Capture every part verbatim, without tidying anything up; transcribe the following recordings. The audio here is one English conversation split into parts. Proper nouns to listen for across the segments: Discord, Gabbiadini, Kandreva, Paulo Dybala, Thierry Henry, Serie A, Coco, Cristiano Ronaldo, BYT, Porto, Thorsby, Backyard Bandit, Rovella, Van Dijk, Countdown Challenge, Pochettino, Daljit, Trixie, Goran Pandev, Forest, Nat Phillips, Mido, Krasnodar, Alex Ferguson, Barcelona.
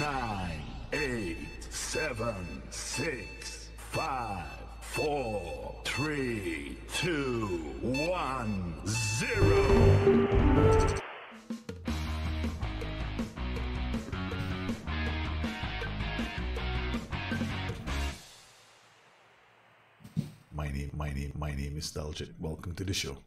nine, eight, seven, six, five, four, three, two, one, zero. My name, my name, my name is Daljit. Welcome to the show.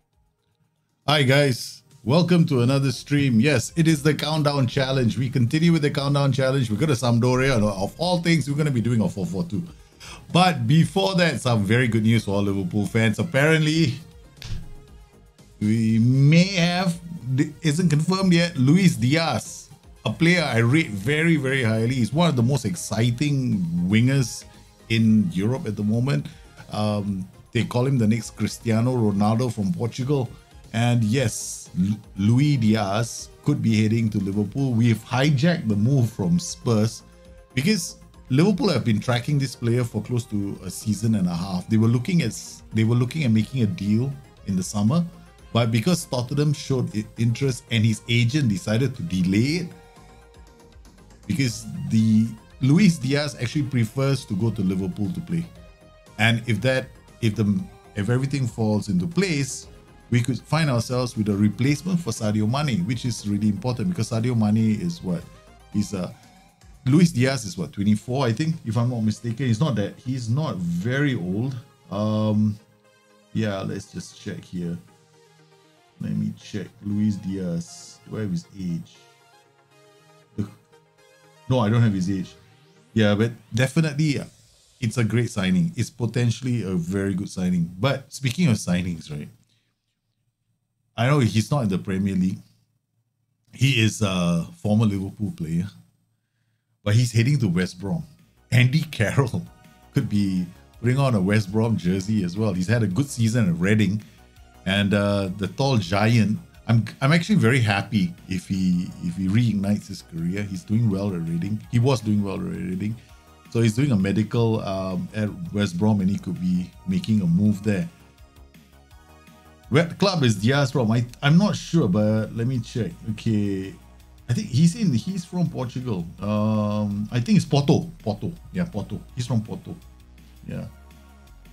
Hi guys, welcome to another stream. Yes, it is the Countdown Challenge. We continue with the Countdown Challenge. We're going to Sampdoria. Of all things, we're going to be doing a four four two. But before that, some very good news for all Liverpool fans. Apparently, we may have, isn't confirmed yet, Luis Diaz, a player I rate very, very highly. He's one of the most exciting wingers in Europe at the moment. Um, they call him the next Cristiano Ronaldo from Portugal. And yes, Luis Diaz could be heading to Liverpool. We've hijacked the move from Spurs because Liverpool have been tracking this player for close to a season and a half. They were looking at they were looking at making a deal in the summer, but because Tottenham showed interest and his agent decided to delay it, because the Luis Diaz actually prefers to go to Liverpool to play. And if that if the if everything falls into place, we could find ourselves with a replacement for Sadio Mane, which is really important because Sadio Mane is what he's a. Luis Diaz is what, twenty-four, I think, if I'm not mistaken. He's not that he's not very old. Um, yeah, let's just check here. Let me check Luis Diaz. Do I have his age? No, I don't have his age. Yeah, but definitely, it's a great signing. It's potentially a very good signing. But speaking of signings, right? I know he's not in the Premier League. He is a former Liverpool player, but he's heading to West Brom. Andy Carroll could be putting on a West Brom jersey as well. He's had a good season at Reading, and uh, the tall giant. I'm I'm actually very happy if he if he reignites his career. He's doing well at Reading. He was doing well at Reading, so he's doing a medical um, at West Brom, and he could be making a move there. What club is Diaz from? I, I'm not sure, but let me check. Okay, I think he's in. He's from Portugal. Um, I think it's Porto. Porto. Yeah, Porto. He's from Porto. Yeah,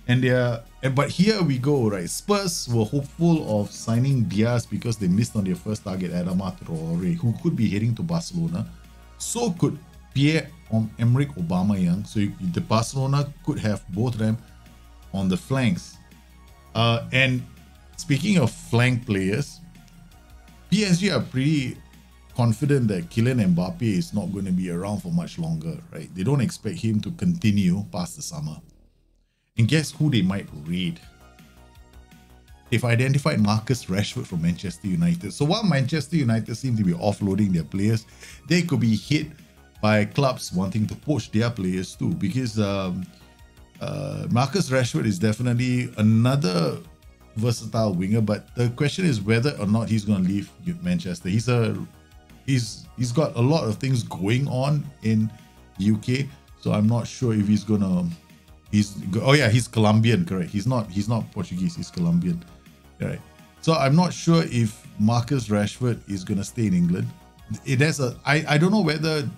and they are, but here we go. Right, Spurs were hopeful of signing Diaz because they missed on their first target, Adama Traore, who could be heading to Barcelona. So could Pierre-Emerick Aubameyang. So the Barcelona could have both of them on the flanks, uh, and. Speaking of flank players, P S G are pretty confident that Kylian Mbappe is not going to be around for much longer, right? They don't expect him to continue past the summer. And guess who they might raid? They've identified Marcus Rashford from Manchester United. So while Manchester United seem to be offloading their players, they could be hit by clubs wanting to poach their players too, because um, uh, Marcus Rashford is definitely another versatile winger, but the question is whether or not he's going to leave Manchester. He's a, he's he's got a lot of things going on in U K, so I'm not sure if he's gonna. He's oh yeah, he's Colombian, correct? He's not he's not Portuguese. He's Colombian, right? So I'm not sure if Marcus Rashford is gonna stay in England. It has a I I don't know whether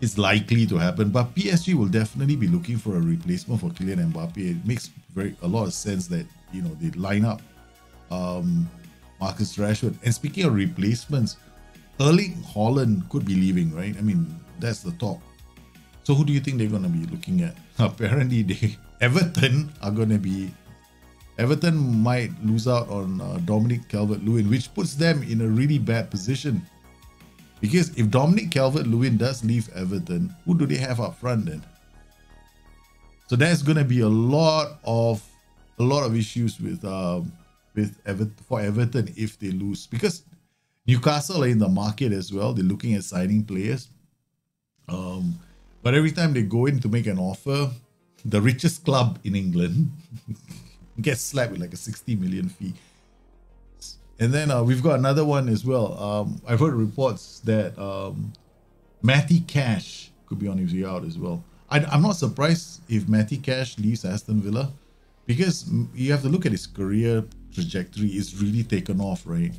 it's likely to happen, but P S G will definitely be looking for a replacement for Kylian Mbappe. It makes very a lot of sense that, you know, they line up um, Marcus Rashford. And speaking of replacements, Erling Haaland could be leaving, right? I mean, that's the talk. So who do you think they're going to be looking at? Apparently, they Everton are going to be... Everton might lose out on uh, Dominic Calvert-Lewin, which puts them in a really bad position. Because if Dominic Calvert-Lewin does leave Everton, who do they have up front then? So there's going to be a lot of... a lot of issues with um, with Everton, for Everton if they lose, because Newcastle are in the market as well. They're looking at signing players, um, but every time they go in to make an offer, the richest club in England gets slapped with like a sixty million fee. And then uh, we've got another one as well. Um, I've heard reports that um, Matty Cash could be on his way out as well. I, I'm not surprised if Matty Cash leaves Aston Villa, because you have to look at his career trajectory. It's really taken off, right?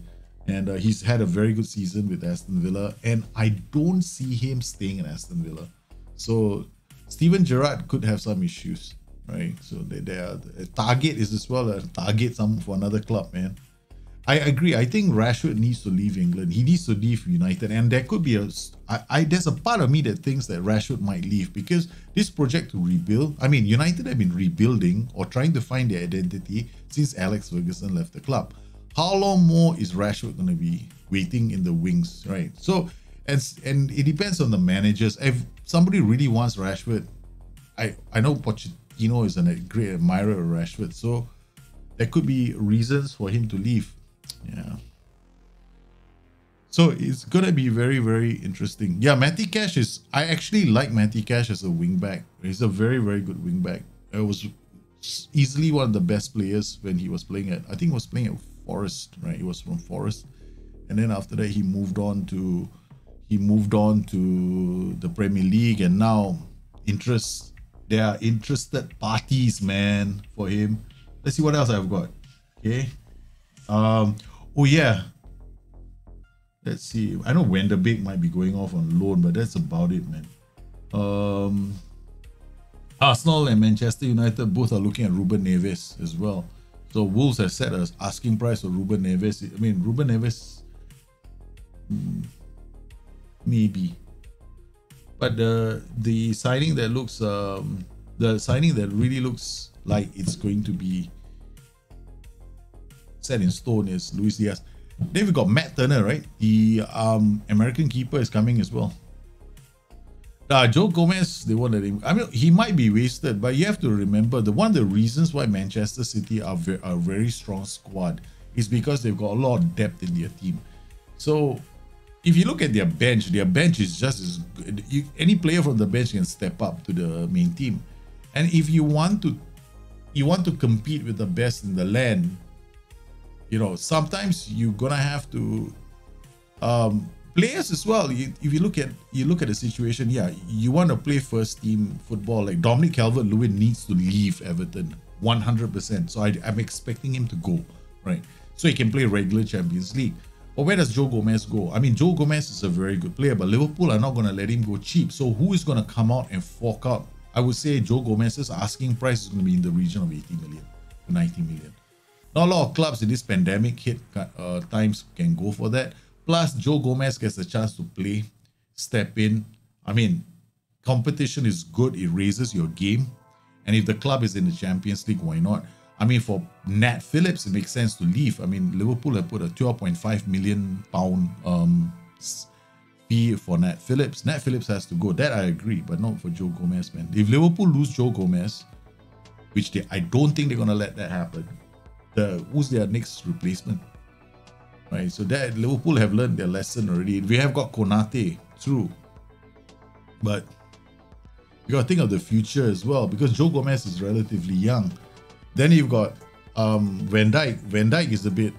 And uh, he's had a very good season with Aston Villa, and I don't see him staying in Aston Villa. So Steven Gerrard could have some issues, right? So they, they are, the target is as well a target some for another club, man. I agree. I think Rashford needs to leave England. He needs to leave United. And there could be a... I, I, there's a part of me that thinks that Rashford might leave, because this project to rebuild... I mean, United have been rebuilding or trying to find their identity since Alex Ferguson left the club. How long more is Rashford going to be waiting in the wings, right? So, and, and it depends on the managers. If somebody really wants Rashford... I, I know Pochettino is an, a great admirer of Rashford, so there could be reasons for him to leave. Yeah, so it's gonna be very, very interesting. Yeah, Matty Cash is... I actually like Matty Cash as a wing back. He's a very, very good wing back. It was easily one of the best players when he was playing at... I think he was playing at Forest, right? He was from Forest, and then after that he moved on to he moved on to the Premier League, and now interest there are interested parties, man, for him. Let's see what else I've got. Okay. Um, oh yeah, let's see. I know Van der Beek might be going off on loan, but that's about it, man. Um, Arsenal and Manchester United both are looking at Ruben Neves as well. So Wolves have set an asking price for Ruben Neves. I mean, Ruben Neves, maybe, but the the signing that looks um, the signing that really looks like it's going to be set in stone is Luis Diaz. Then we got Matt Turner, right? The um, American keeper is coming as well. Uh, Joe Gomez, they won't let him. I mean, he might be wasted, but you have to remember the one of the reasons why Manchester City are ve a very strong squad is because they've got a lot of depth in their team. So if you look at their bench, their bench is just as good. You, any player from the bench can step up to the main team, and if you want to, you want to compete with the best in the land. You know, sometimes you're gonna have to um, players as well. You, if you look at you look at the situation, yeah, you want to play first team football. Like Dominic Calvert-Lewin needs to leave Everton one hundred percent. So I, I'm expecting him to go, right? So he can play regular Champions League. But where does Joe Gomez go? I mean, Joe Gomez is a very good player, but Liverpool are not gonna let him go cheap. So who is gonna come out and fork out? I would say Joe Gomez's asking price is gonna be in the region of eighty million to ninety million. Not a lot of clubs in this pandemic hit uh, times can go for that. Plus, Joe Gomez gets a chance to play, step in. I mean, competition is good. It raises your game. And if the club is in the Champions League, why not? I mean, for Nat Phillips, it makes sense to leave. I mean, Liverpool have put a twelve point five million pound um, fee for Nat Phillips. Nat Phillips has to go. That I agree, but not for Joe Gomez, man. If Liverpool lose Joe Gomez, which they, I don't think they're going to let that happen, The, who's their next replacement, right? So that Liverpool have learned their lesson already. We have got Konate through, but you got to think of the future as well, because Joe Gomez is relatively young. Then you've got um, Van Dijk. Van Dijk is a bit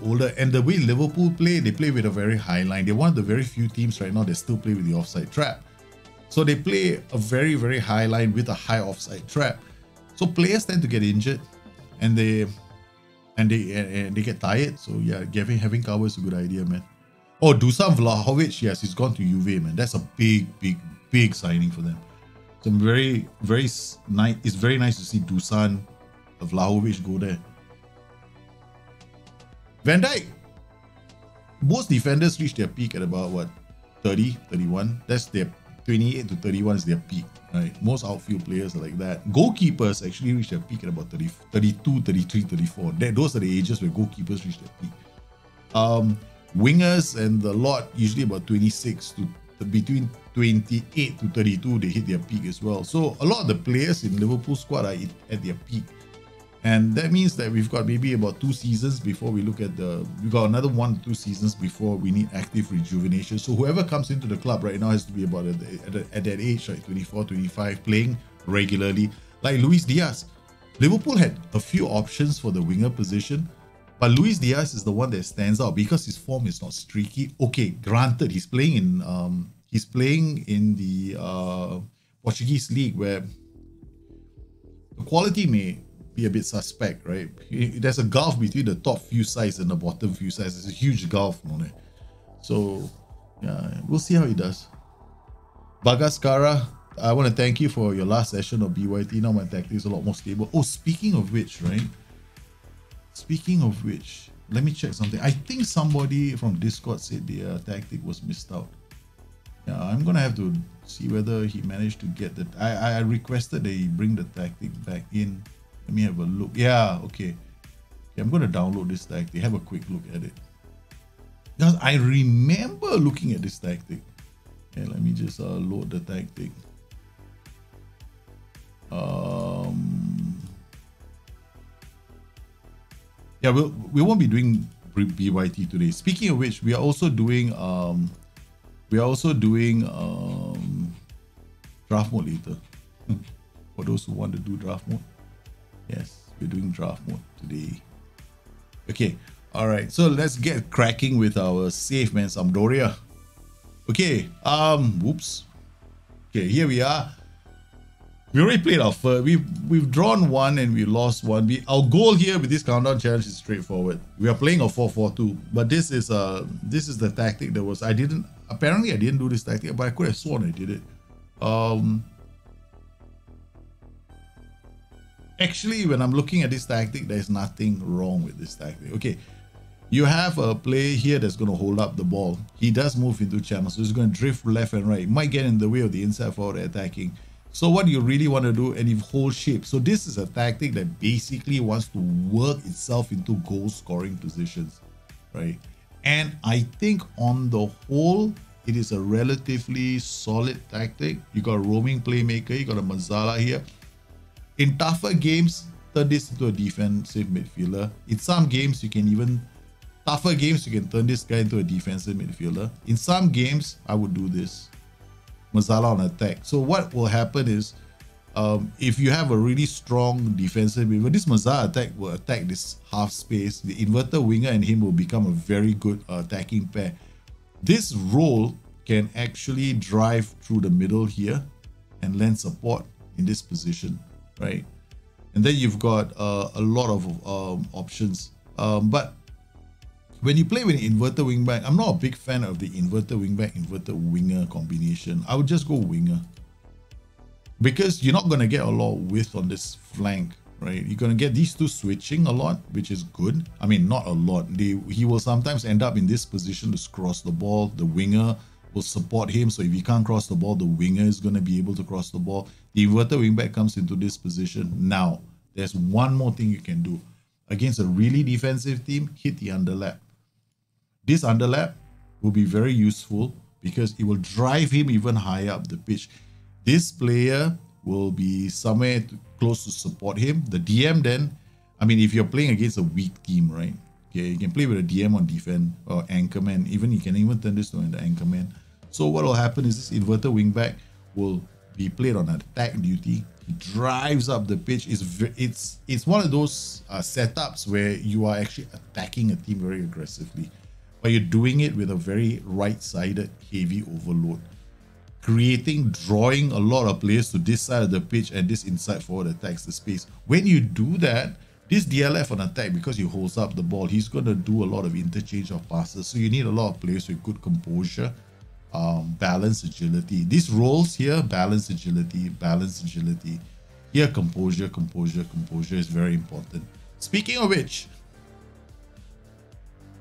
older, and the way Liverpool play, they play with a very high line. They're one of the very few teams right now that still play with the offside trap. So they play a very, very high line with a high offside trap. So players tend to get injured, and they... And they and they get tired. So yeah, having, having cover is a good idea, man. Oh, Dusan Vlahovic, yes, he's gone to Juve, man. That's a big, big, big signing for them. So very, very nice. It's very nice to see Dusan Vlahovic go there. Van Dijk. Most defenders reach their peak at about, what, thirty, thirty-one? That's their twenty-eight to thirty-one is their peak, right? Most outfield players are like that. Goalkeepers actually reach their peak at about thirty, thirty-two, thirty-three, thirty-four. They're, those are the ages where goalkeepers reach their peak. Um, wingers and the lot, usually about twenty-six to between twenty-eight to thirty-two, they hit their peak as well. So a lot of the players in Liverpool squad are at their peak. And that means that we've got maybe about two seasons before we look at the... We've got another one, two seasons before we need active rejuvenation. So whoever comes into the club right now has to be about at, at, at that age, like twenty-four, twenty-five, playing regularly. Like Luis Diaz. Liverpool had a few options for the winger position, but Luis Diaz is the one that stands out because his form is not streaky. Okay, granted, he's playing in, um, he's playing in the uh, Portuguese league where the quality may... be a bit suspect, right? There's a gulf between the top few sides and the bottom few sides. It's a huge gulf on it. So yeah, we'll see how he does. Bagaskara, I want to thank you for your last session of B Y T. Now my tactic is a lot more stable. Oh, speaking of which, right? Speaking of which, let me check something. I think somebody from Discord said their tactic was missed out. Yeah, I'm gonna have to see whether he managed to get that. I, I requested that he bring the tactic back in. Let me have a look. Yeah, okay. Okay, I'm gonna download this tactic. Have a quick look at it. Because I remember looking at this tactic. Okay, let me just uh, load the tactic. Um, yeah, we'll, we won't be doing B Y T today. Speaking of which, we are also doing um, we are also doing um, draft mode later. For those who want to do draft mode, yes, we're doing draft mode today. Okay, all right. So let's get cracking with our save, man. Sampdoria. Okay. Um. Whoops. Okay. Here we are. We already played our first. We've, we've drawn one and we lost one. We, our goal here with this countdown challenge is straightforward. We are playing a four four two, but this is uh this is the tactic that was. I didn't apparently I didn't do this tactic, but I could have sworn I did it. Um, actually, when I'm looking at this tactic, there's nothing wrong with this tactic. Okay, you have a player here that's going to hold up the ball. He does move into channel, so he's going to drift left and right. It might get in the way of the inside forward attacking. So what you really want to do, and if whole shape. So this is a tactic that basically wants to work itself into goal scoring positions, right? And I think on the whole, it is a relatively solid tactic. You got a roaming playmaker, you got a Mazzala here. In tougher games, turn this into a defensive midfielder. In some games, you can even, tougher games, you can turn this guy into a defensive midfielder. In some games, I would do this. Mazzala on attack. So what will happen is, um, if you have a really strong defensive midfielder, this Mazzala attack will attack this half space. The inverted winger and him will become a very good uh, attacking pair. This role can actually drive through the middle here and lend support in this position, right? And then you've got uh, a lot of um, options. Um, but when you play with an inverted wingback, I'm not a big fan of the inverted wingback, inverted winger combination. I would just go winger. Because you're not going to get a lot of width on this flank, right? You're going to get these two switching a lot, which is good. I mean, not a lot. They, he will sometimes end up in this position to cross the ball. The winger will support him. So if he can't cross the ball, the winger is going to be able to cross the ball. The inverted wingback comes into this position. Now, there's one more thing you can do. Against a really defensive team, hit the underlap. This underlap will be very useful because it will drive him even higher up the pitch. This player will be somewhere to, close to support him. The D M then, I mean, if you're playing against a weak team, right? Okay, you can play with a D M on defense or anchorman. Even you can even turn this to an anchorman. So what will happen is this inverted wingback will be played on attack duty. He drives up the pitch. It's it's it's one of those uh, setups where you are actually attacking a team very aggressively. But you're doing it with a very right-sided heavy overload, creating, drawing a lot of players to this side of the pitch, and this inside forward attacks the space. When you do that, this D L F on attack, because he holds up the ball, he's going to do a lot of interchange of passes. So you need a lot of players with good composure, um, balance, agility. These roles here, balance, agility, balance, agility. Here, composure, composure, composure is very important. Speaking of which,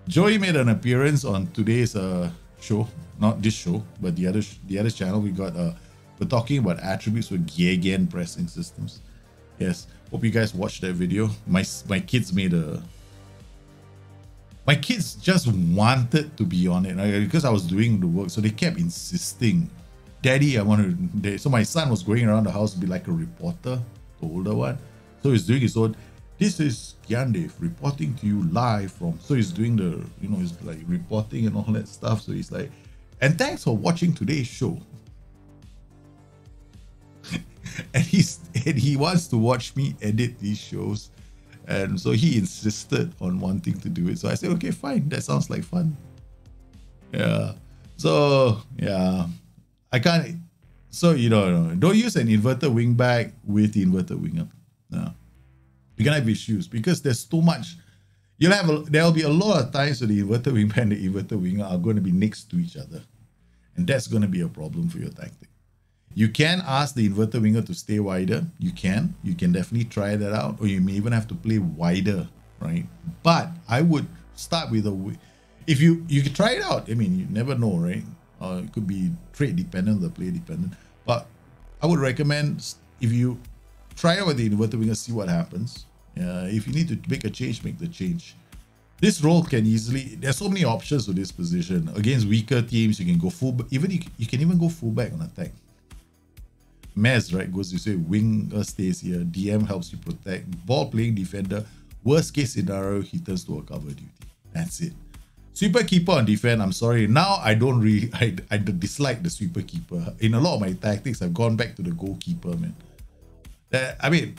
Joey made an appearance on today's uh, show, not this show, but the other the other channel. We got uh, we're talking about attributes for Gegen pressing systems. Yes, hope you guys watched that video. My my kids made a. My kids just wanted to be on it, right? Because I was doing the work, so they kept insisting, "Daddy, I want to." So my son was going around the house to be like a reporter, the older one. So he's doing his own. This is Yandev reporting to you live from. So he's doing the, you know, he's like reporting and all that stuff. So he's like, and thanks for watching today's show. and he's and he wants to watch me edit these shows, and so he insisted on wanting to do it. So I said, okay, fine. That sounds like fun. Yeah. So yeah, I can't. So you know, don't use an inverted wingback with the inverted winger. No. You're going to have issues because there's too much. You'll have a, there'll be a lot of times where the inverted wingback and the inverted winger are going to be next to each other. And that's going to be a problem for your tactic. You can ask the inverted winger to stay wider. You can. You can definitely try that out. Or you may even have to play wider, right? But I would start with a... If you, you can try it out. I mean, you never know, right? Uh, it could be trade dependent or play dependent. But I would recommend if you try out with the inverted winger, see what happens. Uh, if you need to make a change, make the change. This role can easily... There's so many options for this position. Against weaker teams, you can go full... Even you, you can even go fullback on attack. Mez, right, goes to say winger stays here. D M helps you protect. Ball-playing defender. Worst case scenario, he turns to a cover duty. That's it. Sweeper keeper on defense, I'm sorry. Now, I don't really... I, I dislike the sweeper keeper. In a lot of my tactics, I've gone back to the goalkeeper, man. Uh, I mean,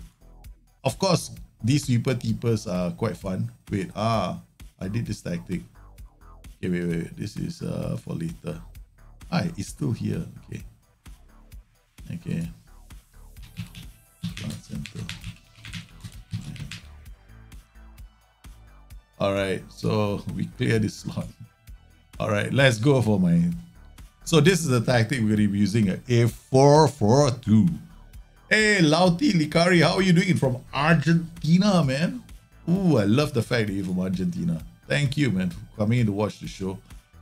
of course... These sweeper keepers are quite fun. Wait, ah, I did this tactic. Okay, wait, wait, wait. This is uh, for later. Ah, it's still here. Okay. Okay. Center. All right, so we clear this slot. All right, let's go for my... So this is the tactic we're going to be using, a four four two. Hey, Lauti Likari, how are you doing? From Argentina, man. Ooh, I love the fact that you're from Argentina. Thank you, man, for coming in to watch the show.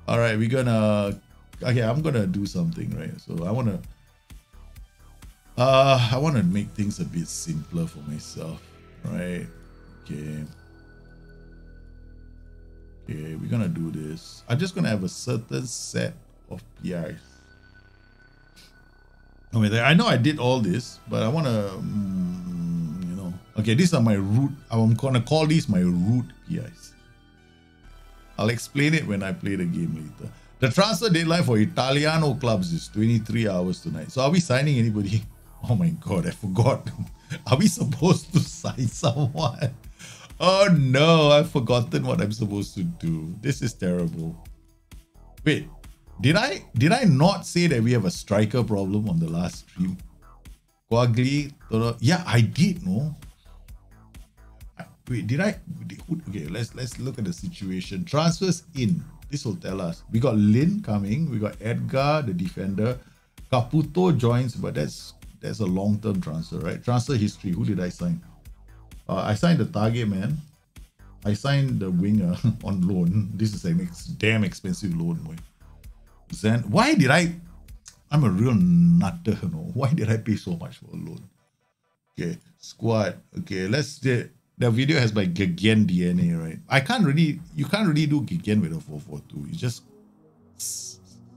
All right, we're gonna... Okay, I'm gonna do something, right? So I wanna... Uh, I wanna make things a bit simpler for myself, right? Okay. Okay, we're gonna do this. I'm just gonna have a certain set of P Is. Okay, I know I did all this, but I want to, mm, you know. Okay, these are my root. I'm going to call these my root P Is. I'll explain it when I play the game later. The transfer deadline for Italiano clubs is twenty-three hours tonight. So are we signing anybody? Oh my God, I forgot. Are we supposed to sign someone? Oh no, I've forgotten what I'm supposed to do. This is terrible. Wait. Did I did I not say that we have a striker problem on the last stream? Quagli, yeah, I did, no? Wait, did I? Okay, let's let's look at the situation. Transfers in. This will tell us. We got Lin coming. We got Edgar, the defender. Caputo joins, but that's that's a long-term transfer, right? Transfer history. Who did I sign? Uh, I signed the target man. I signed the winger on loan. This is an ex damn expensive loan, boy. Zen, why did I? I'm a real nutter, you know. Why did I pay so much for a loan? Okay, squad. Okay, let's. The, the video has my Gigan D N A, right? I can't really. You can't really do Gigan with a four four two. You just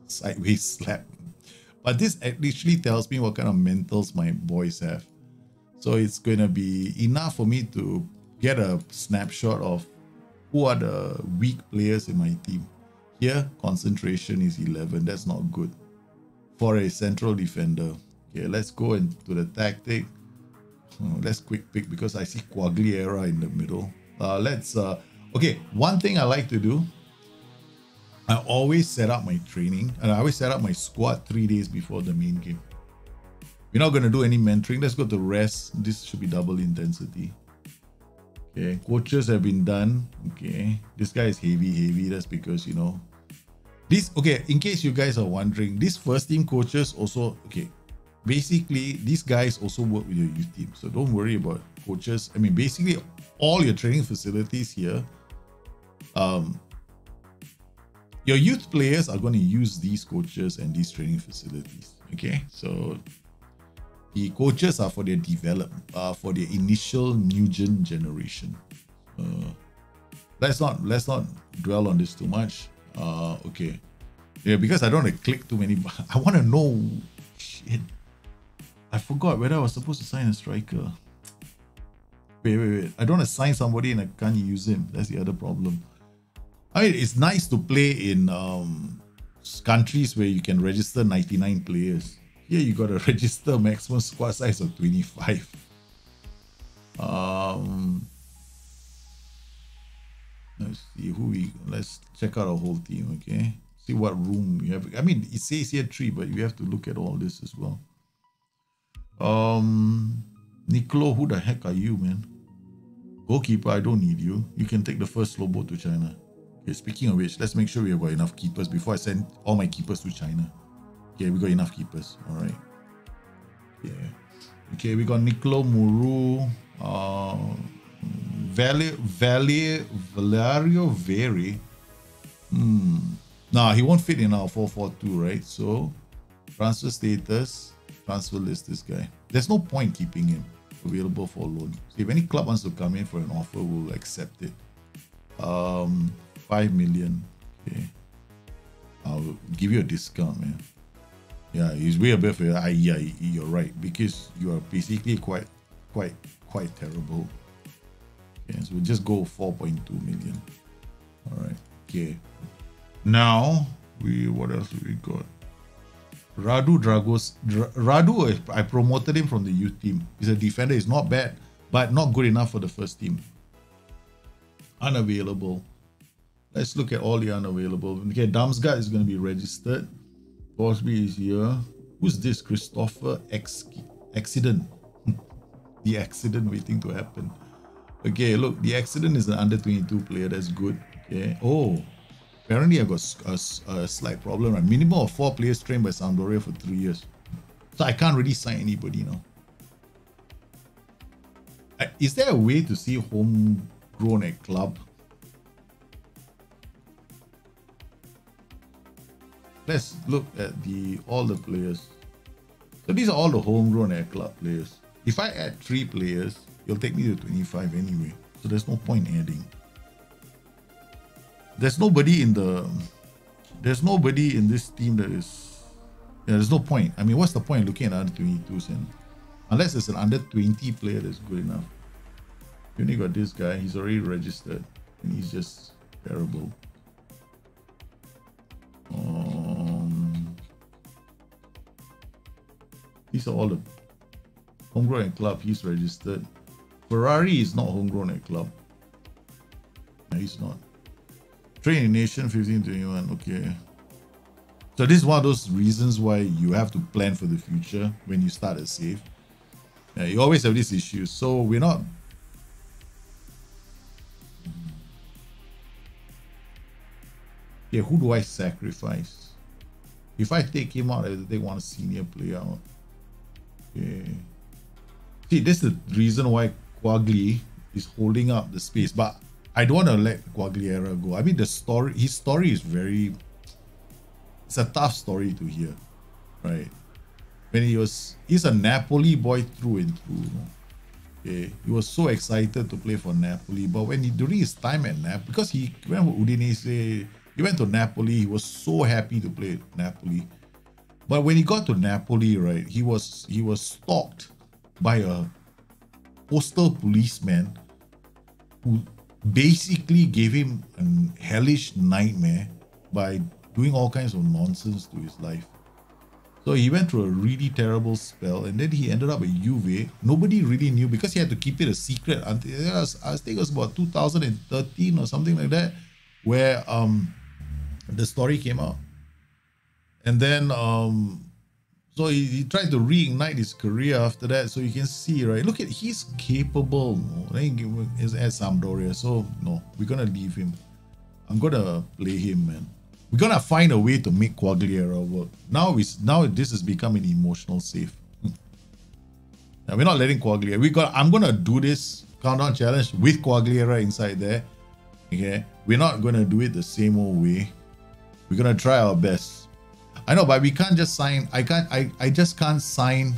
sideways slap. But this literally tells me what kind of mentals my boys have. So it's gonna be enough for me to get a snapshot of who are the weak players in my team. Here, concentration is eleven. That's not good for a central defender. Okay, let's go into the tactic. Oh, let's quick pick because I see Quagliarella in the middle. Uh, let's... Uh, okay, one thing I like to do, I always set up my training and I always set up my squad three days before the main game. We're not going to do any mentoring. Let's go to rest. This should be double intensity. Okay, coaches have been done. Okay, this guy is heavy, heavy. That's because, you know... This, okay, in case you guys are wondering, these first team coaches also, okay, basically, these guys also work with your youth team. So don't worry about coaches. I mean, basically, all your training facilities here, um, your youth players are going to use these coaches and these training facilities. Okay, so the coaches are for their develop, uh, for their initial newgen generation. Uh, let's not, let's not dwell on this too much. Uh, okay. Yeah, because I don't want to click too many. I want to know. Shit. I forgot whether I was supposed to sign a striker. Wait, wait, wait. I don't want to sign somebody and I can't use him. That's the other problem. I mean, it's nice to play in um, countries where you can register ninety-nine players. Here, you got to register maximum squad size of twenty-five. Um... Let's see who we... Let's check out our whole team, okay? See what room we have. I mean, it says here three, but you have to look at all this as well. Um, Nicolo, who the heck are you, man? Goalkeeper, I don't need you. You can take the first slow boat to China. Okay, speaking of which, let's make sure we have got enough keepers before I send all my keepers to China. Okay, we got enough keepers. Alright. Yeah. Okay, we got Nicolo Muru. Uh, Vale, Vale, Valerio Veri. Hmm. Nah, he won't fit in our four four two, right? So, transfer status, transfer list this guy. There's no point keeping him available for loan. So if any club wants to come in for an offer, we'll accept it. Um, five million. Okay. I'll give you a discount, man. Yeah, he's way above for you. I, yeah, you're right. Because you are basically quite, quite, quite terrible. Okay, so we'll just go four point two million. All right. Okay. Now, we what else we got? Radu Dragos. Dra Radu, I promoted him from the youth team. He's a defender. He's not bad, but not good enough for the first team. Unavailable. Let's look at all the unavailable. Okay, Damsgaard is going to be registered. Thorsby is here. Who's this? Christopher Ex Accident. The accident waiting to happen. Okay, look. The accident is an under twenty-two player. That's good. Okay. Oh. Apparently, I got a, a slight problem. Right? Minimum of four players trained by Sampdoria for three years. So I can't really sign anybody now. Is there a way to see homegrown at club? Let's look at the all the players. So these are all the homegrown at club players. If I add three players, it'll take me to twenty-five anyway. So there's no point adding. There's nobody in the, there's nobody in this team that is, yeah, there's no point. I mean, what's the point looking at under twenty-twos? And unless it's an under twenty player that's good enough. You only got this guy, he's already registered and he's just terrible. Um, these are all the homegrown at club, he's registered. Ferrari is not homegrown at club. No, he's not. Training Nation fifteen twenty-one, okay. So this is one of those reasons why you have to plan for the future when you start a save. Yeah, you always have this issue, so we're not... Yeah, who do I sacrifice? If I take him out, I have to take one senior player out. Okay. See, this is the reason why Quagliarella is holding up the space, but I don't want to let Quagliarella go. I mean, the story, his story is very, it's a tough story to hear, right? When he was, he's a Napoli boy through and through. Okay, he was so excited to play for Napoli, but when he, during his time at Napoli, because he went with Udinese, he went to Napoli, he was so happy to play at Napoli. But when he got to Napoli, right, he was, he was stalked by a postal policeman who basically gave him a hellish nightmare by doing all kinds of nonsense to his life. So he went through a really terrible spell and then he ended up at Juve. Nobody really knew because he had to keep it a secret until I, was, I think it was about two thousand thirteen or something like that where um, the story came out. And then um, so he, he tried to reignite his career after that. So you can see, right? Look at, he's capable. He's at Sampdoria. So, no, we're going to leave him. I'm going to play him, man. We're going to find a way to make Quagliarella work. Now, it's, now this has become an emotional save. Now, we're not letting Quagliarella. We got, I'm going to do this countdown challenge with Quagliarella inside there. Okay, we're not going to do it the same old way. We're going to try our best. I know, but we can't just sign. I can't. I, I just can't sign.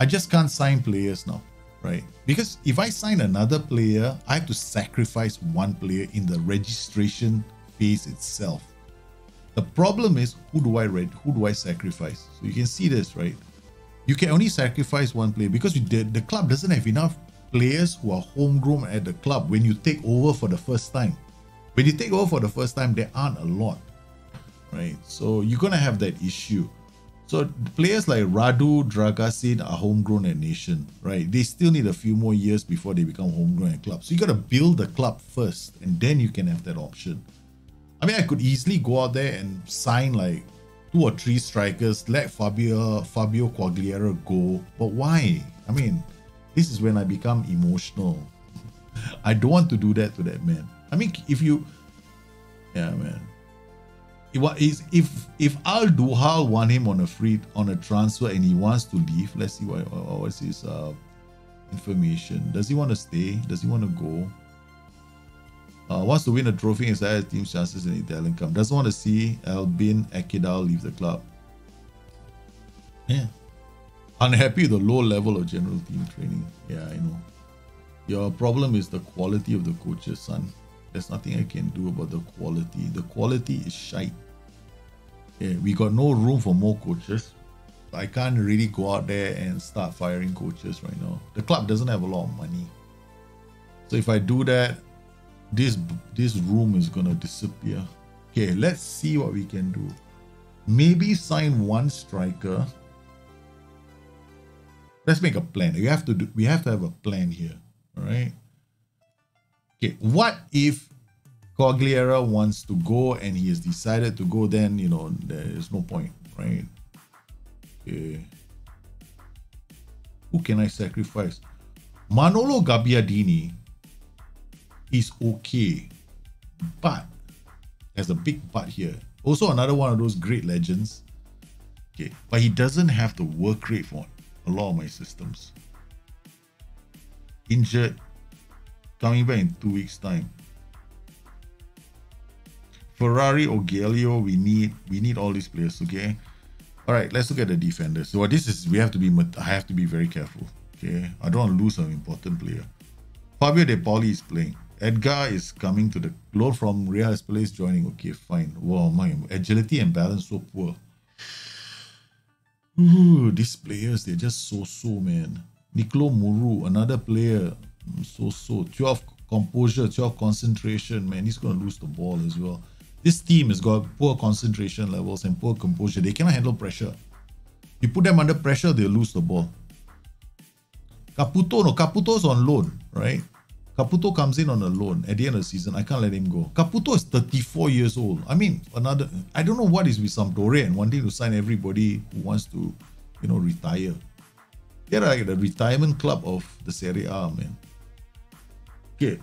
I just can't sign players now, right? Because if I sign another player, I have to sacrifice one player in the registration phase itself. The problem is, who do I read? Who do I sacrifice? So you can see this, right? You can only sacrifice one player because the, the club doesn't have enough players who are homegrown at the club when you take over for the first time. When you take over for the first time, there aren't a lot. Right, so you're gonna have that issue. So players like Radu Dragasin are homegrown at Nation, right? They still need a few more years before they become homegrown at club. So you gotta build the club first, and then you can have that option. I mean, I could easily go out there and sign like two or three strikers, let Fabio Fabio Quagliarella go, but why? I mean, This is when I become emotional. I don't want to do that to that man. I mean, if you... Yeah, man. If, if, if Al Duhal want him on a free on a transfer and he wants to leave, let's see what, what's his uh, information. Does he want to stay? Does he want to go? Uh, wants to win a trophy inside his team's chances in Italian Cup. Doesn't want to see Albin Akidal leave the club. Yeah. Unhappy with the low level of general team training. Yeah, I know. Your problem is the quality of the coaches, son. There's nothing I can do about the quality. The quality is shite. Yeah, we got no room for more coaches. I can't really go out there and start firing coaches right now. The club doesn't have a lot of money. So if I do that, this this room is gonna disappear. Okay, let's see what we can do. Maybe sign one striker. Let's make a plan. We have to do. We have to have a plan here. All right. Okay. What if Quagliarella wants to go and he has decided to go? Then you know there is no point, right? Okay. Who can I sacrifice? Manolo Gabbiadini is okay, but there's a big but here. Also another one of those great legends. Okay, but he doesn't have the work rate for a lot of my systems. Injured, coming back in two weeks' time. Ferrari or Gaglio, we need we need all these players. Okay, all right. Let's look at the defenders. So this is we have to be. I have to be very careful. Okay, I don't want to lose an important player. Fabio De Pauli is playing. Edgar is coming to the load from Real Espeles is joining. Okay, fine. Wow, my agility and balance so poor. Ooh, these players, they're just so-so, man. Nicolo Muru, another player. So-so. twelve composure, twelve concentration, man. He's going to lose the ball as well. This team has got poor concentration levels and poor composure. They cannot handle pressure. You put them under pressure, they'll lose the ball. Caputo, no. Caputo's on loan, right? Caputo comes in on a loan at the end of the season. I can't let him go. Caputo is thirty-four years old. I mean, another... I don't know what is with Sampdoria and wanting to sign everybody who wants to, you know, retire. They're like the retirement club of the Serie A, man. Okay.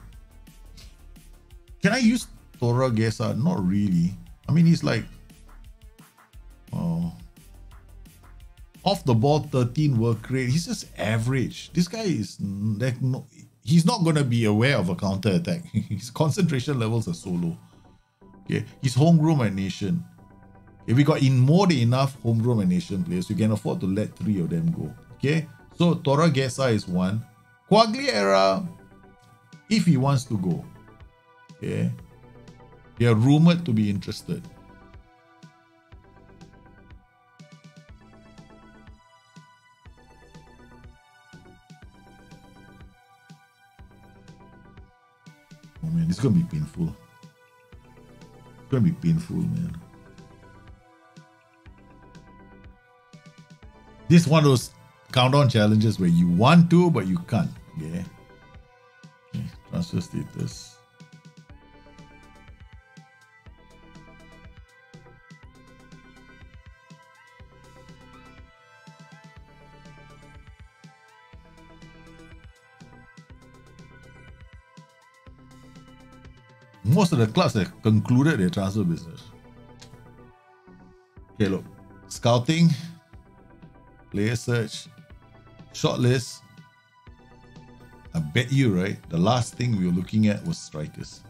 Can I use Torreira? Not really. I mean, he's like... Oh... Off the ball, thirteen work rate. He's just average. This guy is... Like, no... He's not going to be aware of a counter-attack. His concentration levels are so low. Okay. His homegrown and nation. Okay, we got in more than enough homegrown and nation players. You can afford to let three of them go. Okay. So, Torreira is one. Quagliarella, if he wants to go. Okay. They are rumoured to be interested. Oh man, it's gonna be painful. It's gonna be painful, man. This is one of those countdown challenges where you want to, but you can't. Yeah. Okay. Transfer status. Most of the clubs have concluded their transfer business. Okay, look. Scouting, player search, shortlist. I bet you, right? The last thing we were looking at was strikers.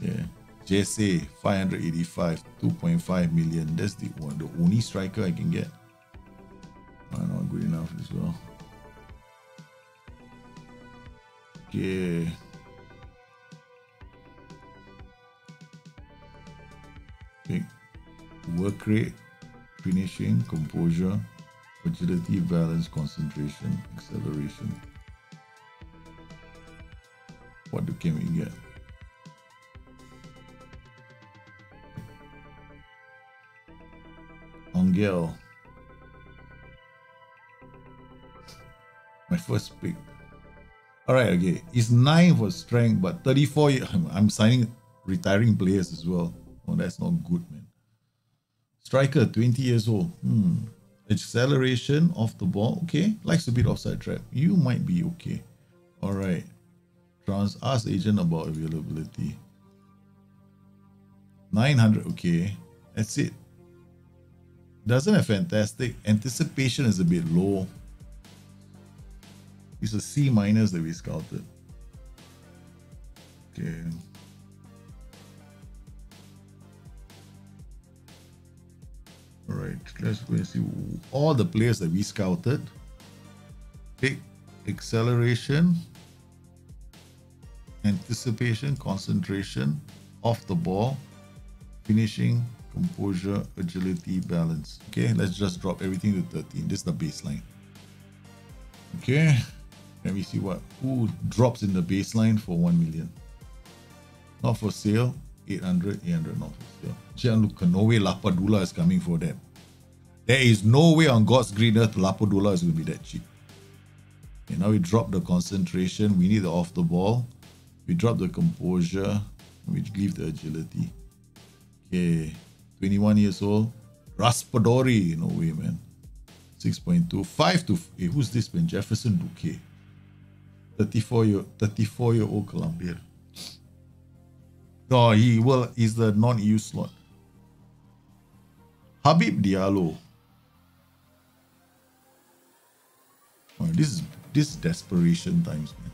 Yeah. J S A, five eighty-five, two point five million. That's the one, the only striker I can get. I'm not good enough as well. Okay. Okay. Work rate, finishing, composure, agility, balance, concentration, acceleration. What do can we get? Angel. My first pick. Alright, okay. It's nine for strength, but thirty-four years. I'm signing retiring players as well. Oh, that's not good, man. Striker, twenty years old. Hmm. Acceleration off the ball. Okay. Likes a bit offside trap. You might be okay. Alright. Trans ask agent about availability. nine hundred. Okay. That's it. Doesn't have fantastic. Anticipation is a bit low. It's a C minus that we scouted. Okay. Alright, let's go and see all the players that we scouted. Pick acceleration, anticipation, concentration, off the ball, finishing, composure, agility, balance. Okay, let's just drop everything to thirteen. This is the baseline. Okay, let me see what who drops in the baseline for one million. Not for sale. eight hundred, eight hundred, not for sale. Gianluca, no way Lapadula is coming for that. There is no way on God's green earth Lapadula is going to be that cheap. And now we drop the concentration. We need the off the ball. We drop the composure. We leave the agility. Okay. twenty-one years old. Raspadori. No way, man. six point two. five to... Hey, who's this man? Jefferson Duque. thirty-four-year-old Colombian. No, he will. He's the non-E U slot. Habib Diallo. Oh, this is this is desperation times, man.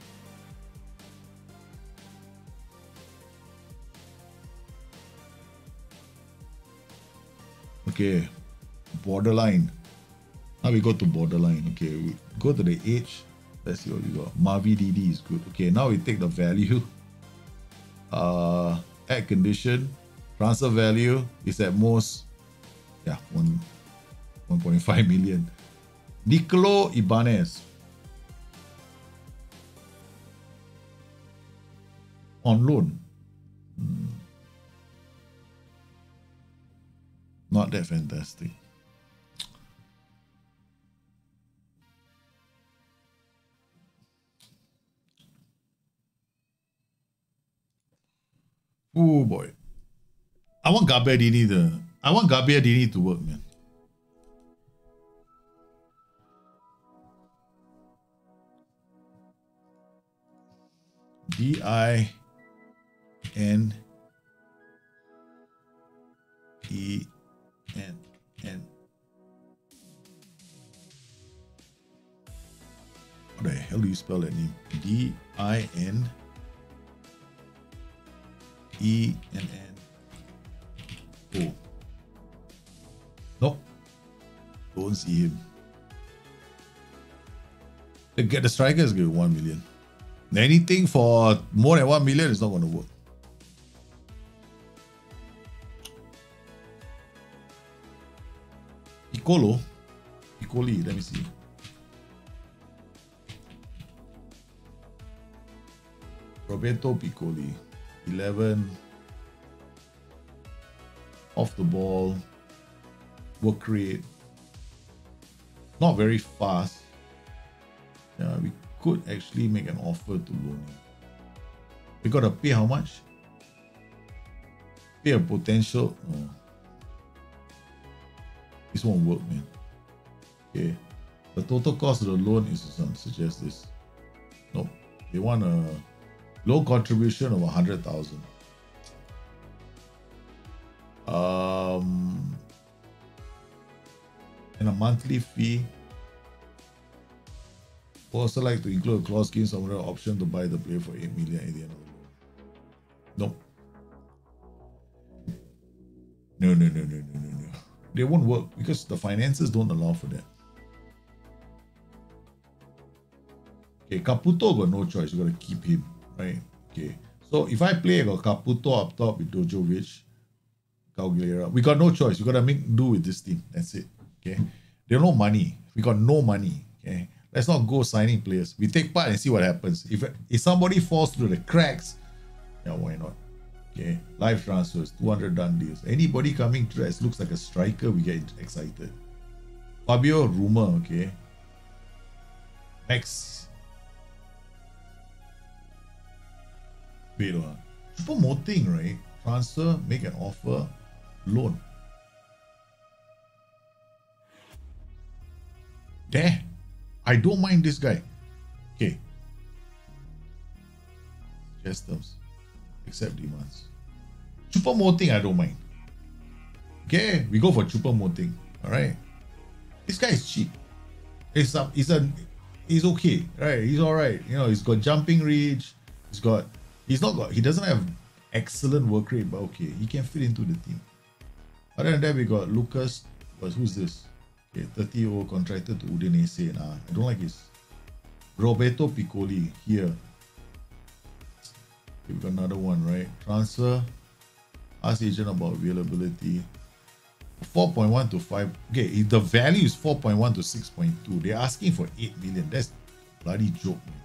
Okay, borderline. Now we go to borderline. Okay, we go to the age. Let's see what we got. Mavi D D is good. Okay, now we take the value. Uh, at condition, transfer value is at most, yeah, one, one point five million. Nicolo Ibanez. On loan. Hmm. Not that fantastic. Oh boy. I want Gabbiadini to I want Gabbiadini to work, man. D I N E N N. What the hell do you spell that name? D I N E and N O. Nope. Don't see him. The, the striker is going to be one million. Anything for more than one million is not going to work. Piccolo. Piccoli. Let me see. Roberto Piccoli. eleven, off the ball, work rate, not very fast. Yeah, we could actually make an offer to loan him. We gotta pay how much? Pay a potential. Oh. This won't work, man. Okay, the total cost of the loan is some suggest this. No, they want a low contribution of one hundred thousand. Um, and a monthly fee. Also like to include a clause giving someone an option to buy the player for eight million at the end of the loan. No. No, no, no, no, no, no, no. They won't work because the finances don't allow for that. Okay, Caputo got no choice. You got to keep him. Right, okay. So if I play, I got Caputo up top with Dojovic, Quagliarella. We got no choice. We got to make do with this team. That's it, okay? There's no money. We got no money, okay? Let's not go signing players. We take part and see what happens. If, if somebody falls through the cracks, yeah, why not? Okay, live transfers, two hundred done deals. Anybody coming to us looks like a striker, we get excited. Fabio, rumor, okay? Max. Wait, uh, promoting, right? Transfer, make an offer, loan. there. I don't mind this guy. Okay. Chest terms. Accept demands. Chupa Moting, I don't mind. Okay, we go for Chupa Moting. Alright. This guy is cheap. It's a, it's a, he's okay, right? He's alright. You know, he's got jumping reach. He's got, he's not got, he doesn't have excellent work rate, but okay, he can fit into the team. Other than that, we got Lucas. But who's this? Okay, thirty-year-old contracted to Udinese. Nah, I don't like his. Roberto Piccoli here. Okay, we got another one, right? Transfer. Ask agent about availability. four point one to five. Okay, if the value is four point one to six point two. They're asking for eight million. That's a bloody joke, man.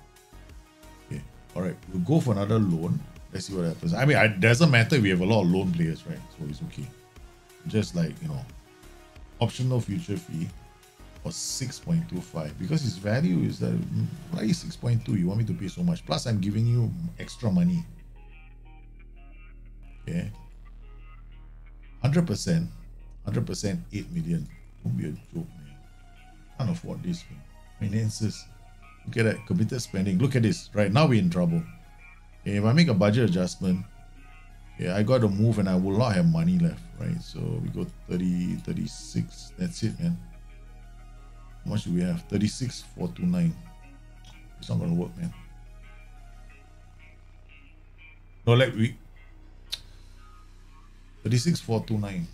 Okay, all right. We'll go for another loan. Let's see what happens. I mean, it doesn't matter. We have a lot of loan players, right? So it's okay. Just like, you know, optional future fee for six point two five. Because its value is that bloody six point two. You want me to pay so much? Plus, I'm giving you extra money. Okay. one hundred percent. one hundred percent eight million. Don't be a joke, man. Can't afford this, man. Finances. Look at that. Committed spending. Look at this. Right now, we're in trouble. Okay, if I make a budget adjustment, okay, I got to move and I will not have money left, right? So we go thirty, thirty-six. That's it, man. How much do we have? thirty-six, four twenty-nine. It's not going to work, man. No, like we. thirty-six, four twenty-nine.